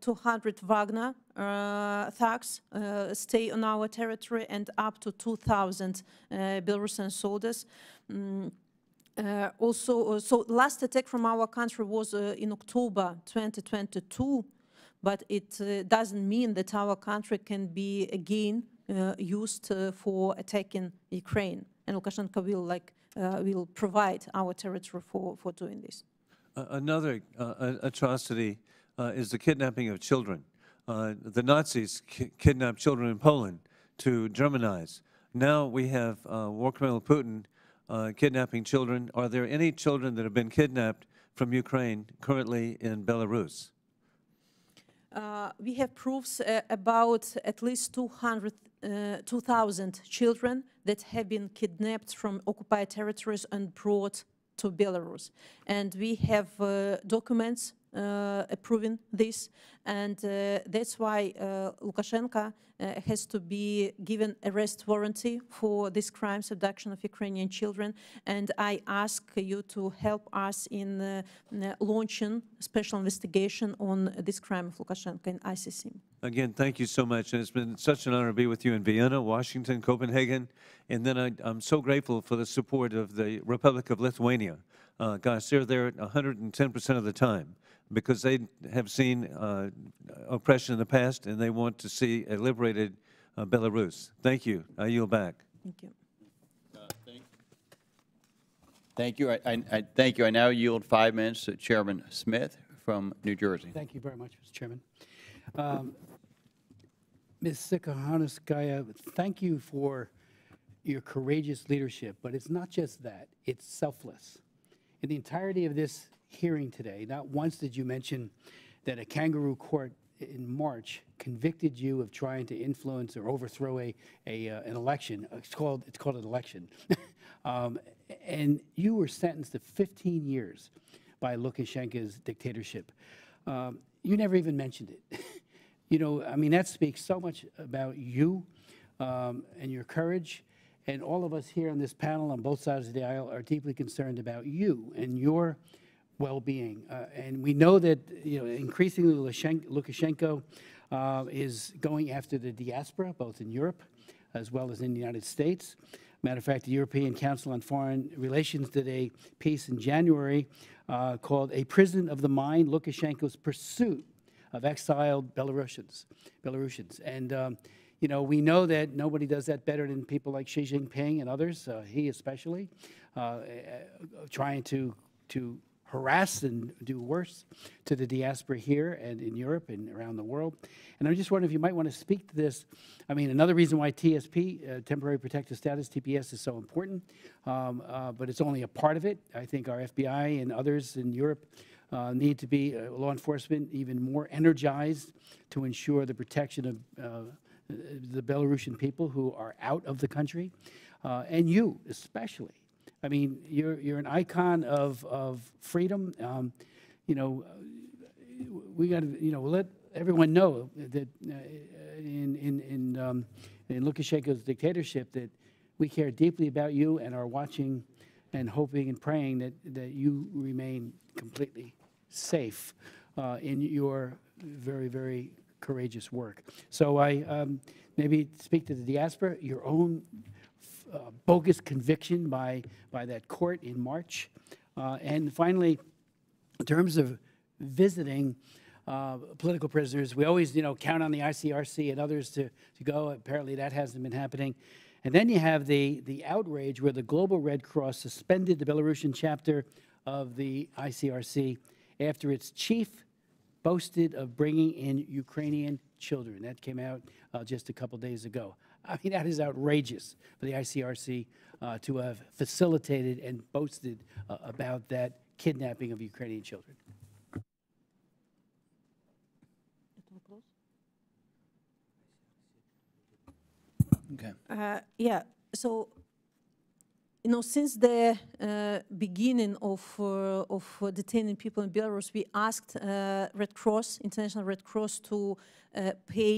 two hundred Wagner uh, thugs uh, stay on our territory, and up to two thousand uh, Belarusian soldiers. Um, Uh, also, uh, so last attack from our country was uh, in October twenty twenty-two, but it uh, doesn't mean that our country can be again uh, used uh, for attacking Ukraine. And Lukashenko will, like, uh, will provide our territory for, for doing this. Uh, another uh, atrocity uh, is the kidnapping of children. Uh, the Nazis ki kidnapped children in Poland to Germanize. Now we have uh, war criminal Putin uh, kidnapping children. Are there any children that have been kidnapped from Ukraine currently in Belarus? Uh, we have proofs uh, about at least two hundred, uh, two thousand children that have been kidnapped from occupied territories and brought to Belarus. And we have uh, documents uh, approving this. And uh, that's why uh, Lukashenko uh, has to be given arrest warrant for these crimes, abduction of Ukrainian children. And I ask you to help us in uh, launching special investigation on this crime of Lukashenko in I C C. Again, thank you so much. And it's been such an honor to be with you in Vienna, Washington, Copenhagen. And then I, I'm so grateful for the support of the Republic of Lithuania. Uh, gosh, they're there one hundred ten percent of the time, because they have seen uh, oppression in the past, and they want to see a liberated uh, Belarus. Thank you. I yield back. Thank you. Uh, thank, thank you. I, I, I thank you. I now yield five minutes to Chairman Smith from New Jersey. Thank you very much, Mister Chairman. Um, Miz Tsikhanouskaya, thank you for your courageous leadership, but it's not just that; it's selfless. In the entirety of this hearing today, not once did you mention that a kangaroo court in March convicted you of trying to influence or overthrow a, a uh, an election. It's called it's called an election, um, and you were sentenced to fifteen years by Lukashenko's dictatorship. Um, you never even mentioned it. You know, I mean, that speaks so much about you um, and your courage. And all of us here on this panel on both sides of the aisle are deeply concerned about you and your well-being. Uh, and we know that, you know, increasingly Lukashenko uh, is going after the diaspora, both in Europe as well as in the United States. Matter of fact, the European Council on Foreign Relations did a piece in January uh, called "A Prison of the Mind, Lukashenko's Pursuit of Exiled Belarusians." Belarusians. And, um, you know, we know that nobody does that better than people like Xi Jinping and others, uh, he especially, uh, uh, trying to, to harass and do worse to the diaspora here and in Europe and around the world. And I'm just wondering if you might want to speak to this. I mean, another reason why T S P, uh, Temporary Protective Status, T P S, is so important, um, uh, but it's only a part of it. I think our F B I and others in Europe Uh, need to be uh, law enforcement even more energized to ensure the protection of uh, the Belarusian people who are out of the country, uh, and you especially. I mean, you're you're an icon of of freedom. Um, you know, we got to you know let everyone know that uh, in in in, um, in Lukashenko's dictatorship that we care deeply about you and are watching and hoping and praying that that you remain completely safe uh, in your very, very courageous work. So I um, maybe speak to the diaspora, your own uh, bogus conviction by, by that court in March. Uh, and finally, in terms of visiting uh, political prisoners, we always you know, count on the I C R C and others to, to go. Apparently that hasn't been happening. And then you have the, the outrage where the Global Red Cross suspended the Belarusian chapter of the I C R C after its chief boasted of bringing in Ukrainian children. That came out uh, just a couple days ago. I mean, that is outrageous for the I C R C uh, to have facilitated and boasted uh, about that kidnapping of Ukrainian children. Okay. Uh, yeah, so you know, since the uh, beginning of uh, of detaining people in Belarus, we asked uh, Red Cross, International Red Cross, to uh, pay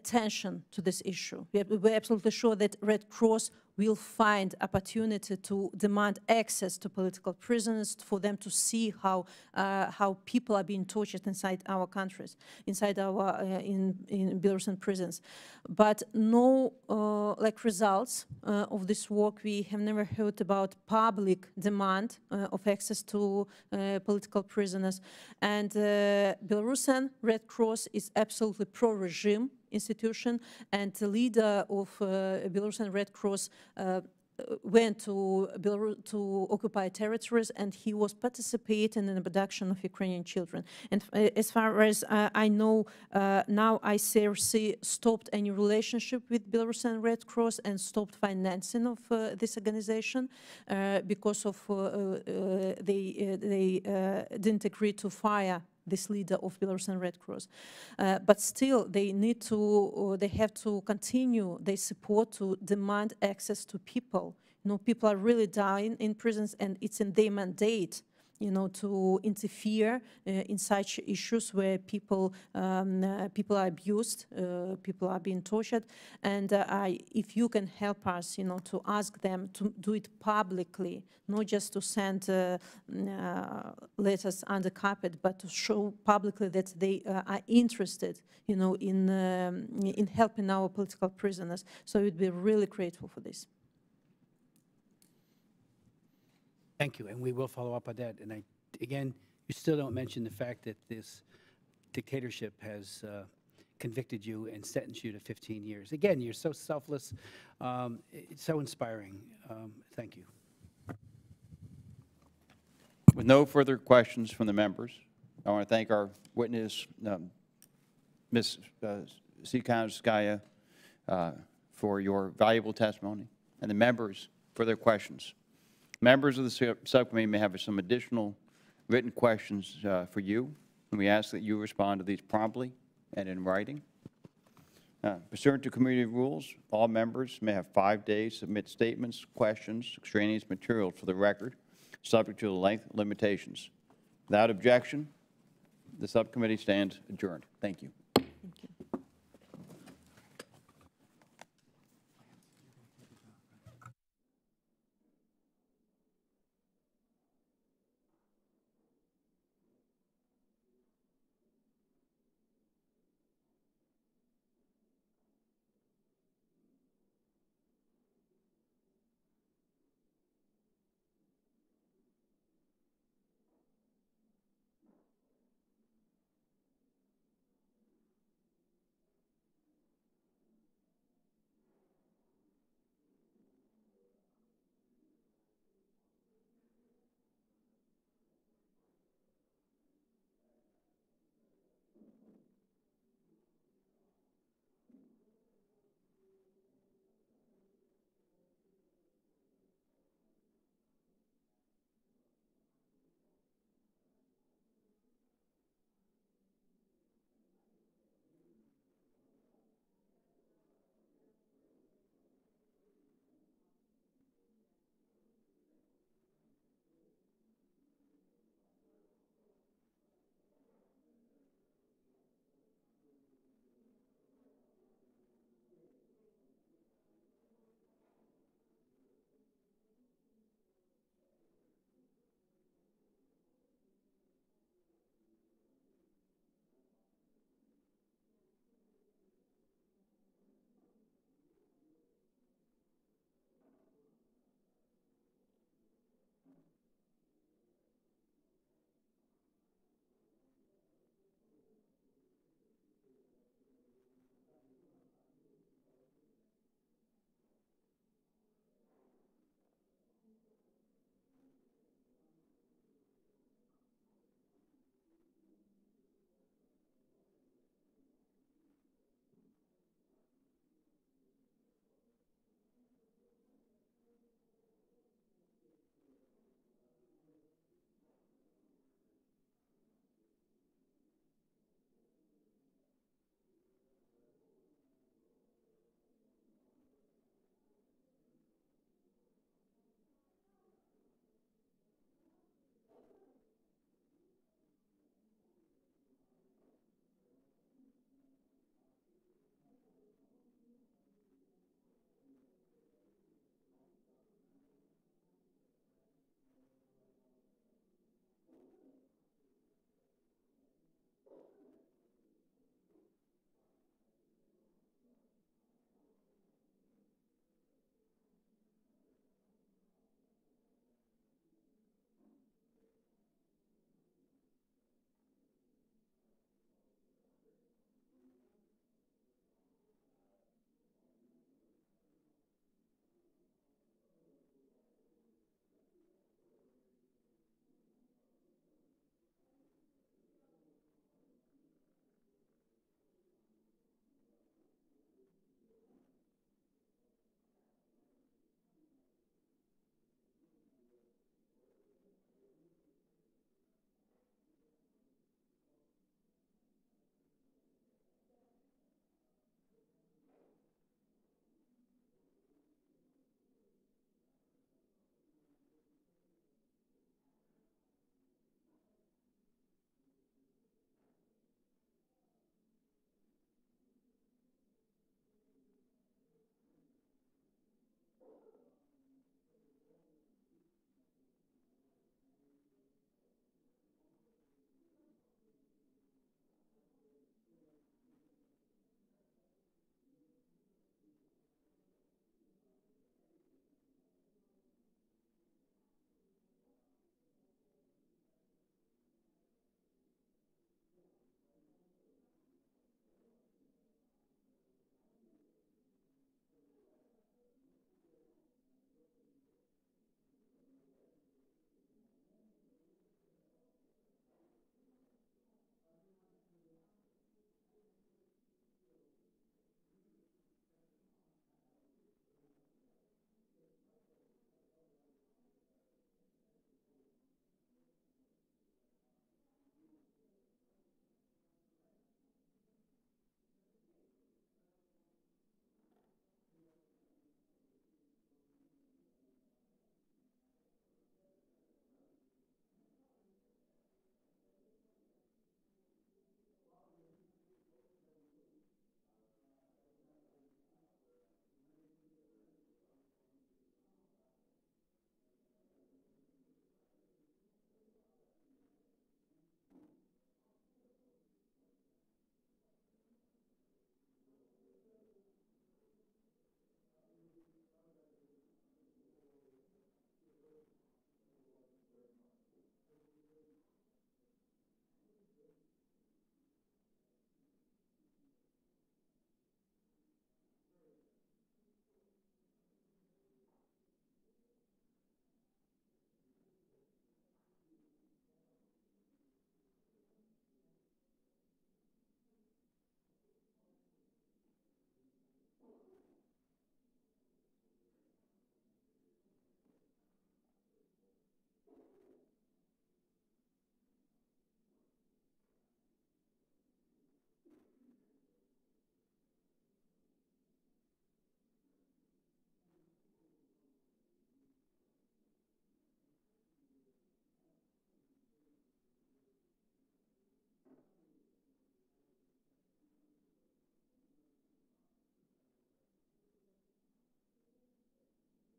attention to this issue. We are, we're absolutely sure that Red Cross will find opportunity to demand access to political prisoners, for them to see how uh, how people are being tortured inside our countries, inside our uh, in in Belarusian prisons. But no uh, like results uh, of this work. We have never heard about public demand uh, of access to uh, political prisoners. And uh, Belarusian Red Cross is absolutely pro-regime institution, and the leader of uh, Belarusian Red Cross uh, went to Belarus to occupy territories, and he was participating in the abduction of Ukrainian children. And as far as uh, I know, uh, now I C R C stopped any relationship with Belarusian Red Cross and stopped financing of uh, this organization uh, because of uh, uh, they uh, they uh, didn't agree to fire this leader of Belarusian Red Cross. Uh, but still, they need to, uh, they have to continue their support to demand access to people. You know, people are really dying in prisons, and it's in their mandate, you know, to interfere uh, in such issues where people um, uh, people are abused, uh, people are being tortured. And uh, I, if you can help us, you know, to ask them to do it publicly, not just to send uh, uh, letters under carpet, but to show publicly that they uh, are interested, you know, in um, in helping our political prisoners. So we'd be really grateful for this. Thank you, and we will follow up on that. And I, again, you still don't mention the fact that this dictatorship has uh, convicted you and sentenced you to fifteen years. Again, you're so selfless, um, it's so inspiring. Um, thank you. With no further questions from the members, I want to thank our witness, um, Miz Uh, Tsikhanouskaya, uh, for your valuable testimony, and the members for their questions. Members of the subcommittee may have some additional written questions uh, for you, and we ask that you respond to these promptly and in writing. Uh, pursuant to committee rules, all members may have five days to submit statements, questions, extraneous material for the record, subject to the length limitations. Without objection, the subcommittee stands adjourned. Thank you.